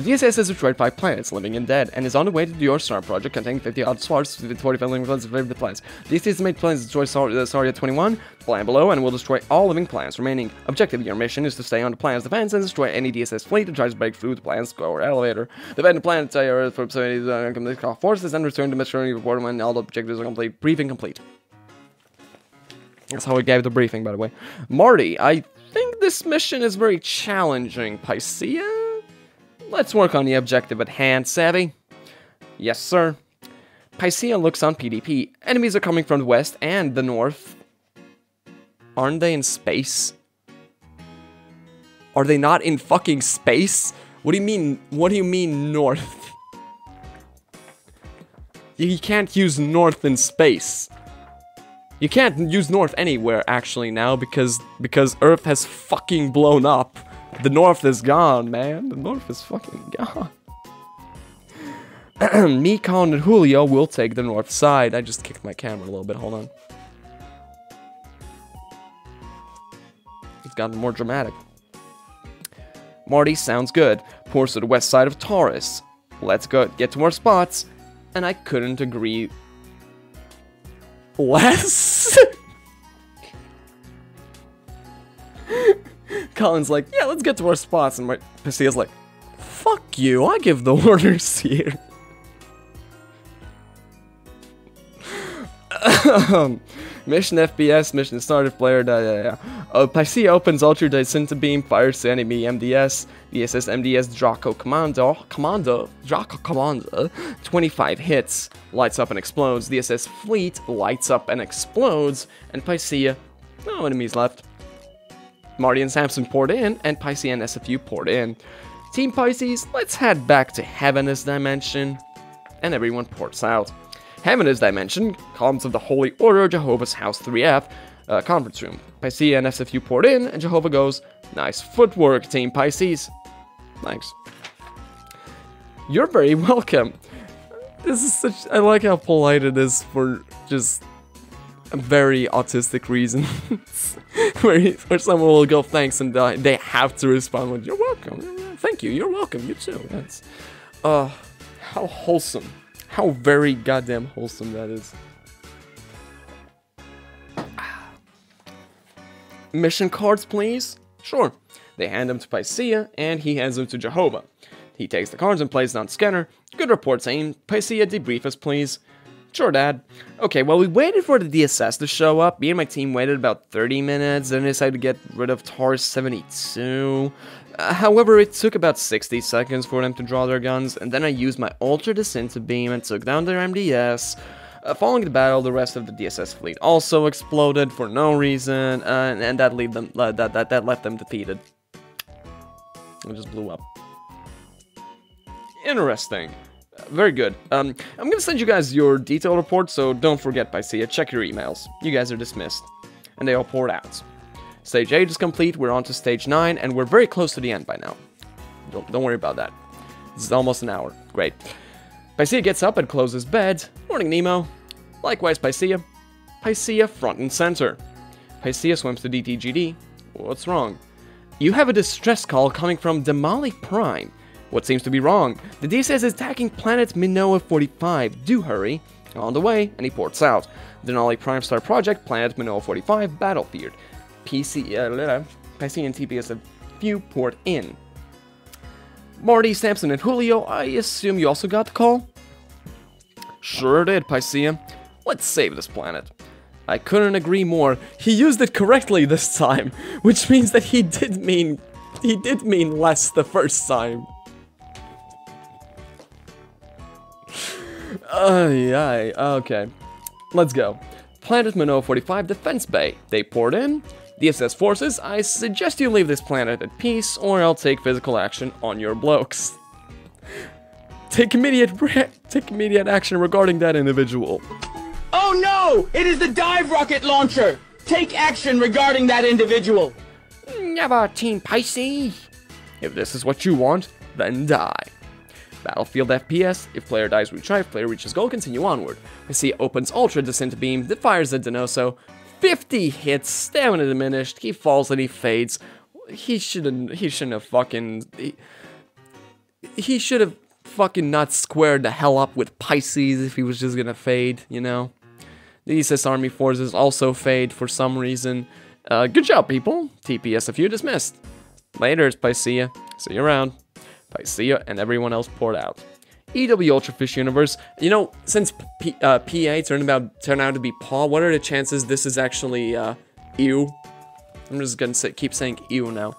DSS is destroyed by planets, living and dead, and is on the way to the Your Star project containing 50 odd stars with 45 living planets and the planets. This is made planets destroy Saria 21, the planet below, and will destroy all living planets remaining. Objective of your mission is to stay on the planet's defense and destroy any DSS fleet that tries to break through the planet's core elevator. Defend the planet's IR from complete forces and return to maturity report when all the objectives are complete. Briefing complete. That's how I gave the briefing, by the way. Marty, I think this mission is very challenging, Pisea? Let's work on the objective at hand, savvy? Yes, sir. Pisea looks on PDP. Enemies are coming from the west and the north. Aren't they in space? Are they not in fucking space? What do you mean north? You can't use north in space. You can't use north anywhere, actually, now, because Earth has fucking blown up. The north is gone, man. The north is fucking gone. Mekon and Julio will take the north side. I just kicked my camera a little bit. Hold on. It's gotten more dramatic. Marty, sounds good. Pours to the west side of Taurus. Let's go get to more spots. And I couldn't agree less. Colin's like, yeah, let's get to our spots, and Pisea's like, fuck you, I give the orders here. Mission FPS, mission started, player, Pisea opens Ultra Disinta Beam, fires to enemy MDS, DSS MDS Draco Commander, 25 hits, lights up and explodes, DSS Fleet lights up and explodes, and Pisea, no enemies left. Marty and Samson poured in, and Pisea and SFU poured in. Team Pisces, let's head back to Heaven's Dimension. And everyone ports out. Heaven's Dimension, Columns of the Holy Order, Jehovah's House 3F, Conference Room. Pisea and SFU poured in, and Jehovah goes, nice footwork, Team Pisces. Thanks. You're very welcome. This is such... I like how polite it is for just... very autistic reasons, where someone will go thanks and they have to respond with you're welcome, thank you, you're welcome, you too. That's how wholesome, how very goddamn wholesome that is. Mission cards, please. Sure. They hand them to Pisea and he hands them to Jehovah. He takes the cards and plays it on scanner. Good report, team. Pisea, debrief us, please. Sure, Dad. Okay, well, we waited for the DSS to show up. Me and my team waited about 30 minutes, then decided to get rid of TARS 72. However, it took about 60 seconds for them to draw their guns, and then I used my Ultra Disinta Beam and took down their MDS. Following the battle, the rest of the DSS fleet also exploded for no reason, and that left them defeated. It just blew up. Interesting. Very good. I'm gonna send you guys your detailed report, so don't forget, Pisea, check your emails. You guys are dismissed. And they all poured out. Stage 8 is complete, we're on to stage 9, and we're very close to the end by now. Don't worry about that. This is almost an hour. Great. Pisea gets up and closes bed. Morning, Nemo. Likewise, Pisea. Pisea front and center. Pisea swims to DTGD. What's wrong? You have a distress call coming from Damali Prime. What seems to be wrong? The DSS is attacking planet Minoa 45. Do hurry. On the way, and he ports out. Denali Prime Star Project, planet Minoa 45, Battlefield. PC and TPS a few port in. Marty, Samson, and Julio, I assume you also got the call? Sure did, Pisea. Let's save this planet. I couldn't agree more. He used it correctly this time, which means that he did mean less the first time. Yeah, okay. Let's go. Planet Minoa 45 Defense Bay. They poured in. DSS forces, I suggest you leave this planet at peace, or I'll take physical action on your blokes. Take immediate action regarding that individual. Oh no! It is the dive rocket launcher! Take action regarding that individual! Never, Team Pisces! If this is what you want, then die. Battlefield FPS, if player dies, retry, if player reaches goal, continue onward. Pisea opens Ultra Descent Beam, that fires at Denoso, 50 hits, stamina diminished, he falls and he fades. He shouldn't have fucking... He should have fucking not squared the hell up with Pisces if he was just gonna fade, you know? The ESS Army Forces also fade for some reason. Good job, people. TPSFU dismissed. Laters, Pisea. See you around. Pisea and everyone else poured out. EW Ultrafish Universe. You know, since PA turned out to be Paw, what are the chances this is actually ew? I'm just gonna keep saying ew now.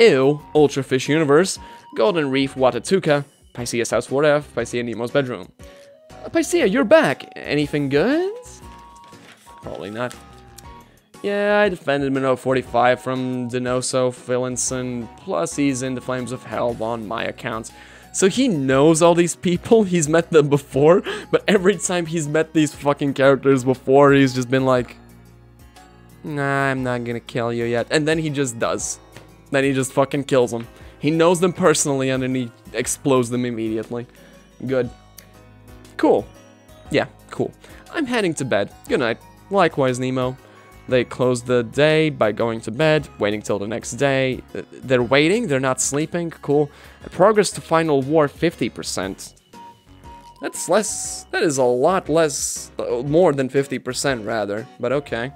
Ew, Ultrafish Universe. Golden Reef, Wadatuka, Pisea's House 4F, Pisea Nemo's Bedroom. Pisea, you're back! Anything good? Probably not. Yeah, I defended Minoa 45 from Denoso, Fillinson, plus he's in the Flames of Hell on my account. So he knows all these people, he's met them before, but every time he's met these fucking characters before, he's just been like, nah, I'm not gonna kill you yet. And then he just does. Then he just fucking kills them. He knows them personally and then he explodes them immediately. Good. Cool. Yeah, cool. I'm heading to bed. Good night. Likewise, Nemo. They close the day by going to bed, waiting till the next day. They're waiting, they're not sleeping, cool. Progress to Final War 50%. That's less, that is a lot less, more than 50% rather, but okay.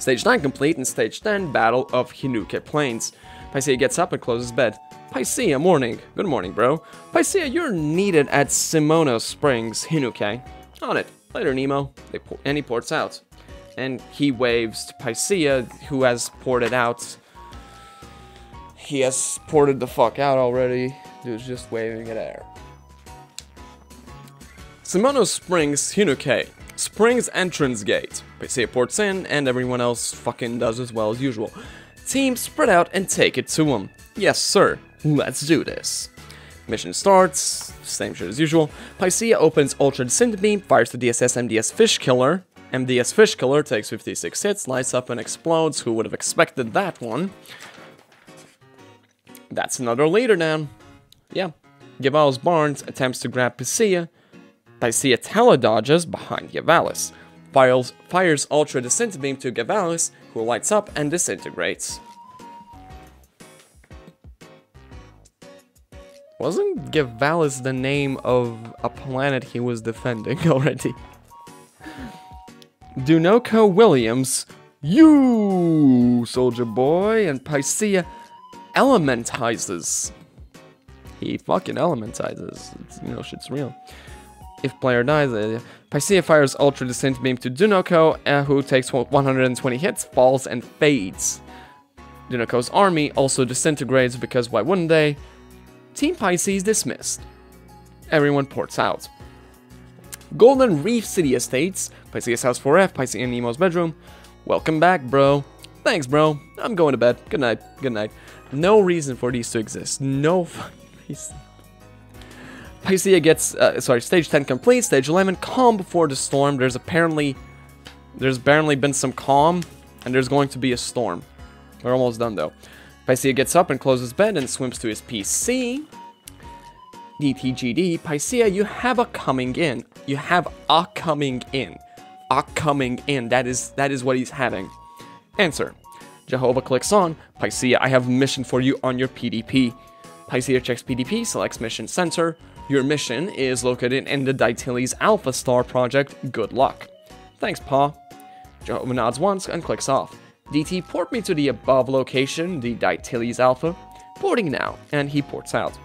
Stage 9 complete and Stage 10, Battle of Hinuke Plains. Pisea gets up and closes bed. Pisea, morning. Good morning, bro. Pisea, you're needed at Simono Springs, Hinuke. On it. Later, Nemo. And he ports out. And he waves to Pisea, who has ported out. He has ported the fuck out already. Dude's just waving at air. Simono Springs, Hinuke. Springs entrance gate. Pisea ports in, and everyone else fucking does as well as usual. Team, spread out and take it to him. Yes, sir. Let's do this. Mission starts. Same shit as usual. Pisea opens Ultra Descent Beam, fires the DSS MDS Fish Killer. MDS Fish Killer takes 56 hits, lights up and explodes. Who would have expected that one? That's another leader down. Yeah. Gaval's Barnes attempts to grab Pisea. Pisea tele-dodges behind Gavalis. Fires Ultra Descent Beam to Gavalis, who lights up and disintegrates. Wasn't Gavalis the name of a planet he was defending already? Dunoko Williams, you soldier boy, and Pisea elementizes. He fucking elementizes. It's, you know, shit's real. If player dies, Pisea fires Ultra Descent Beam to Dunoko, who takes 120 hits, falls, and fades. Dunoko's army also disintegrates because why wouldn't they? Team Pisces dismissed. Everyone ports out. Golden Reef City Estates, Pisea's House 4F, Pisea and Nemo's Bedroom. Welcome back, bro. Thanks, bro. I'm going to bed. Good night. Good night. No reason for these to exist. No fucking reason. Pisea gets, stage 10 complete, stage 11, calm before the storm. There's apparently been some calm, and there's going to be a storm. We're almost done, though. Pisea gets up and closes bed and swims to his PC. DTGD, Pisea, you have a coming in. You have a coming in. A coming in, that is what he's having. Answer. Jehovah clicks on, Pisea, I have a mission for you on your PDP. Pisea checks PDP, selects Mission Center. Your mission is located in the Ditiles Alpha Star project. Good luck. Thanks, Pa. Jehovah nods once and clicks off. DT, port me to the above location, the Ditiles Alpha. Porting now, and he ports out.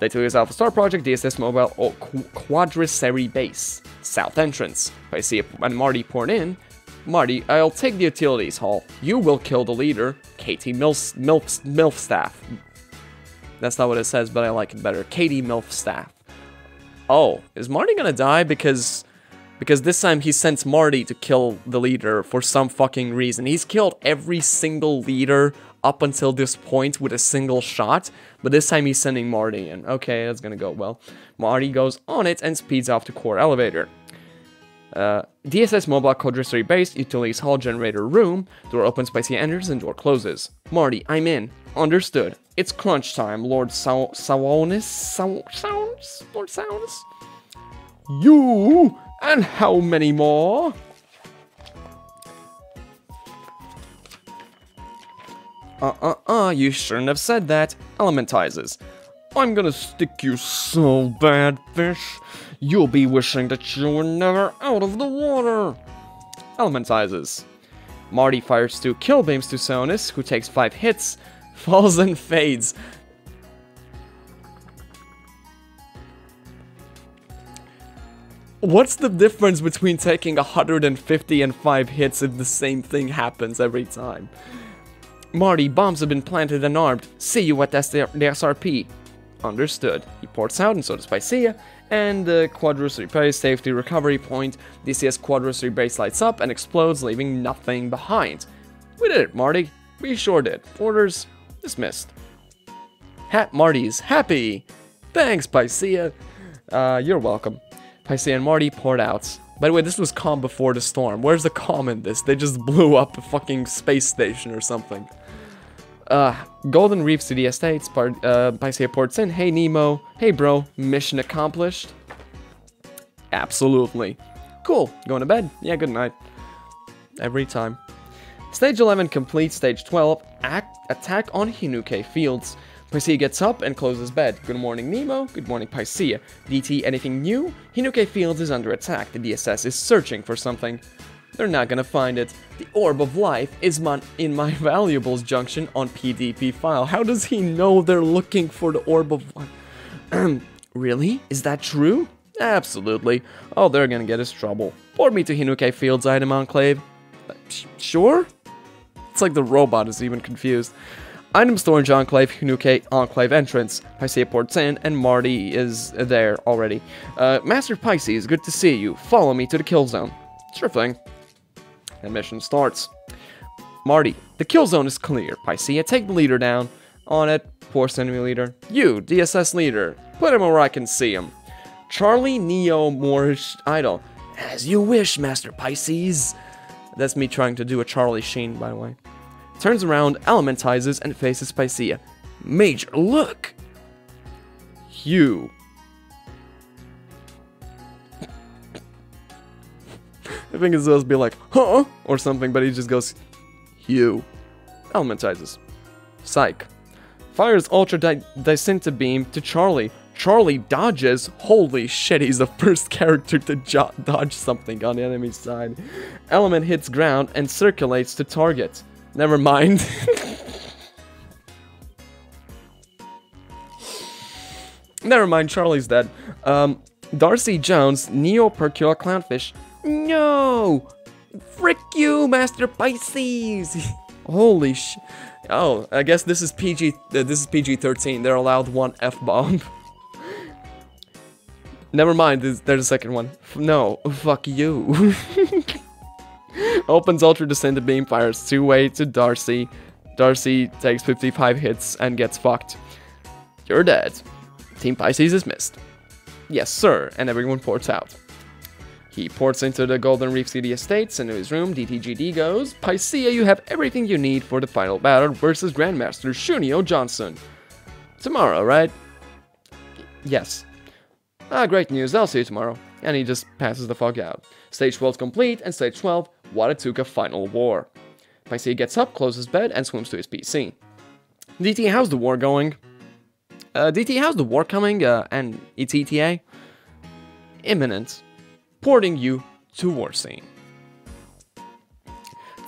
Ditiles Alpha Star project, DSS Mobile Quadriceri Base. South entrance. Pisea and Marty port in. Marty, I'll take the utilities hall. You will kill the leader, Katie Milfstaff. That's not what it says, but I like it better. Katie Milfstaff. Oh, is Marty gonna die? Because this time he sends Marty to kill the leader for some fucking reason. He's killed every single leader up until this point with a single shot, but this time he's sending Marty in. Okay, that's gonna go well. Marty goes on it and speeds off to core elevator. DSS Mobile Quadriceri Base, Utilities Hall Generator Room. Door opens, Pisea enters, and door closes. Marty, I'm in. Understood. It's crunch time, Lord Saonis? Lord Saonis? You! And how many more? You shouldn't have said that. Elementizes. I'm gonna stick you so bad, fish. You'll be wishing that you were never out of the water. Elementizes. Marty fires two kill beams to Sonus, who takes 5 hits, falls and fades. What's the difference between taking 150 and 5 hits if the same thing happens every time? Marty, bombs have been planted and armed. See you at the SRP. Understood. He ports out, and so does Pisea. And the Quadrus repairs safety recovery point. DCS Quadrus rebase lights up and explodes, leaving nothing behind. We did it, Marty. We sure did. Orders dismissed. Marty's happy. Thanks, Pisea. You're welcome. Pisea and Marty poured out. By the way, this was calm before the storm. Where's the calm in this? They just blew up a fucking space station or something. Golden Reefs to the Estates. Pisea ports in. Hey, Nemo. Hey, bro. Mission accomplished? Absolutely. Cool. Going to bed? Yeah, good night. Every time. Stage 11 complete. Stage 12. Attack on Hinuke Fields. Pisea gets up and closes bed. Good morning, Nemo. Good morning, Pisea. DT, anything new? Hinuke Fields is under attack. The DSS is searching for something. They're not gonna find it. The Orb of Life is in my valuables junction on PDP file. How does he know they're looking for the Orb of Life? Really? Is that true? Absolutely. All they're gonna get is trouble. Port me to Hinuke Fields item enclave. Sure? It's like the robot is even confused. Item storage enclave, Hinuke enclave entrance. Pisea ports in, and Marty is there already. Master Pisces, good to see you. Follow me to the kill zone. Sure thing. The mission starts. Marty, the kill zone is clear. Pisea, take the leader down. On it, force enemy leader. You, DSS leader, put him where I can see him. Charlie Neo Moorish Idol. As you wish, Master Pisces. That's me trying to do a Charlie Sheen, by the way. Turns around, elementizes, and faces Pisea. Major, look! You. I think it's supposed to be like, huh? Or something, but he just goes, you. Elementizes. Psych. Fires Ultra Dicenta Beam to Charlie. Charlie dodges. Holy shit, he's the first character to dodge something on the enemy side. Element hits ground and circulates to target. Never mind. Never mind, Charlie's dead. Darcy Jones, Neo Percula Clownfish. No! Frick you, Master Pisces! Holy sh... Oh, I guess this is PG-13. They're allowed one F-bomb. Never mind, there's a second one. No, fuck you. Opens Ultra Descendant Beam, fires two-way to Darcy. Darcy takes 55 hits and gets fucked. You're dead. Team Pisces is missed. Yes, sir, and everyone ports out. He ports into the Golden Reef City Estates, into his room, DTGD goes. Pisea, you have everything you need for the final battle versus Grandmaster Shunio Johnson. Tomorrow, right? Yes. Ah, great news, I'll see you tomorrow. And he just passes the fuck out. Stage 12 complete, and Stage 12, Wadatuka Final War. Pisea gets up, closes bed, and swims to his PC. DT, how's the war going? DT, how's the war coming? And ETTA? Imminent. Porting you to war scene.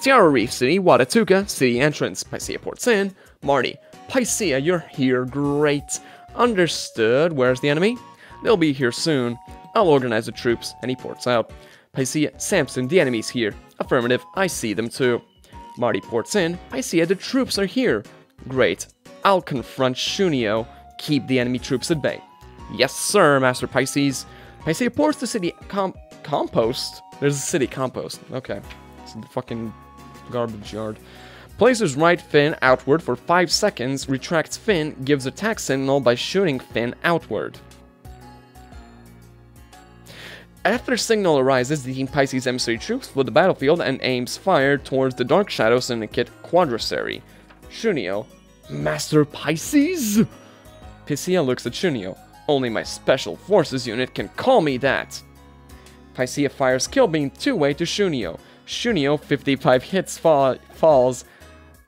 Tiara Reef City, Wadatuka, city entrance. Pisea ports in. Marty, Pisea, you're here, great. Understood, where's the enemy? They'll be here soon. I'll organize the troops, and he ports out. Pisea, Samson, the enemy's here. Affirmative, I see them too. Marty ports in. Pisea, the troops are here. Great, I'll confront Shunio. Keep the enemy troops at bay. Yes, sir, Master Pisces. Pisea ports to city compost. There's a city compost. Okay, it's in the fucking garbage yard. Places right fin outward for 5 seconds. Retracts fin. Gives attack signal by shooting fin outward. After signal arises, the Team Pisces emissary troops flee the battlefield and aims fire towards the Dark Shadow Syndicate Quadrasari. Shunio, Master Pisces? Pisea looks at Shunio. Only my Special Forces unit can call me that. Pisea fires kill beam two-way to Shunio. Shunio, 55 hits, falls.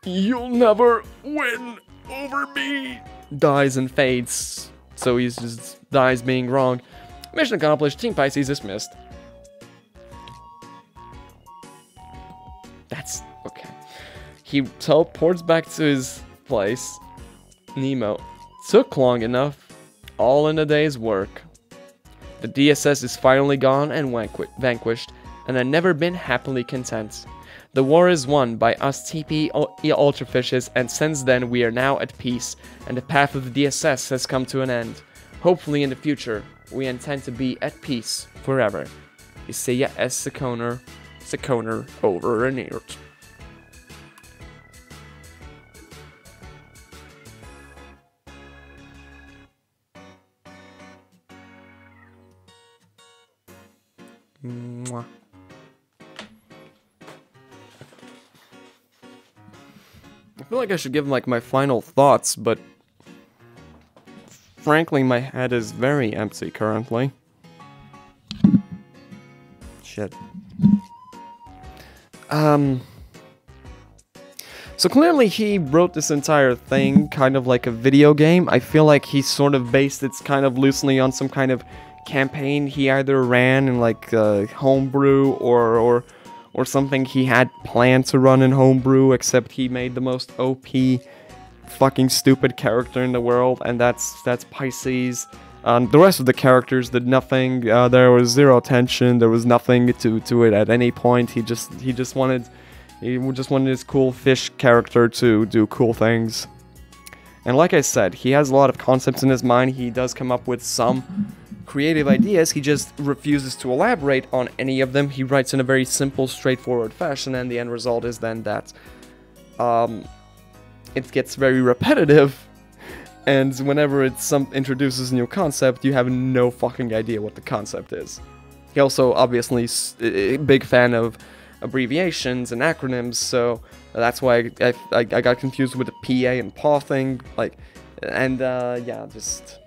You'll never win over me! Dies and fades. So he just dies being wrong. Mission accomplished. Team Pisces dismissed. That's... okay. He teleports back to his place. Nemo. Took long enough. All in a day's work. The DSS is finally gone and vanquished, and I've never been happily content. The war is won by us TP Ultrafishes, and since then we are now at peace, and the path of the DSS has come to an end. Hopefully in the future, we intend to be at peace forever. Pisea Sukono, over and out. Mwah. I feel like I should give him, like, my final thoughts, but frankly, my head is very empty currently. Shit. So clearly he wrote this entire thing kind of like a video game. I feel like he sort of based it kind of loosely on some kind of campaign he either ran in like homebrew or something he had planned to run in homebrew, except he made the most OP fucking stupid character in the world, and that's Pisces. The rest of the characters did nothing. There was zero tension. There was nothing to it at any point. He just wanted his cool fish character to do cool things. And like I said, he has a lot of concepts in his mind. He does come up with some creative ideas, he just refuses to elaborate on any of them. He writes in a very simple, straightforward fashion, and the end result is then that it gets very repetitive, and whenever it introduces a new concept, you have no fucking idea what the concept is. He also, obviously, is a big fan of abbreviations and acronyms, so that's why I got confused with the PA and PAW thing, like, and yeah, just...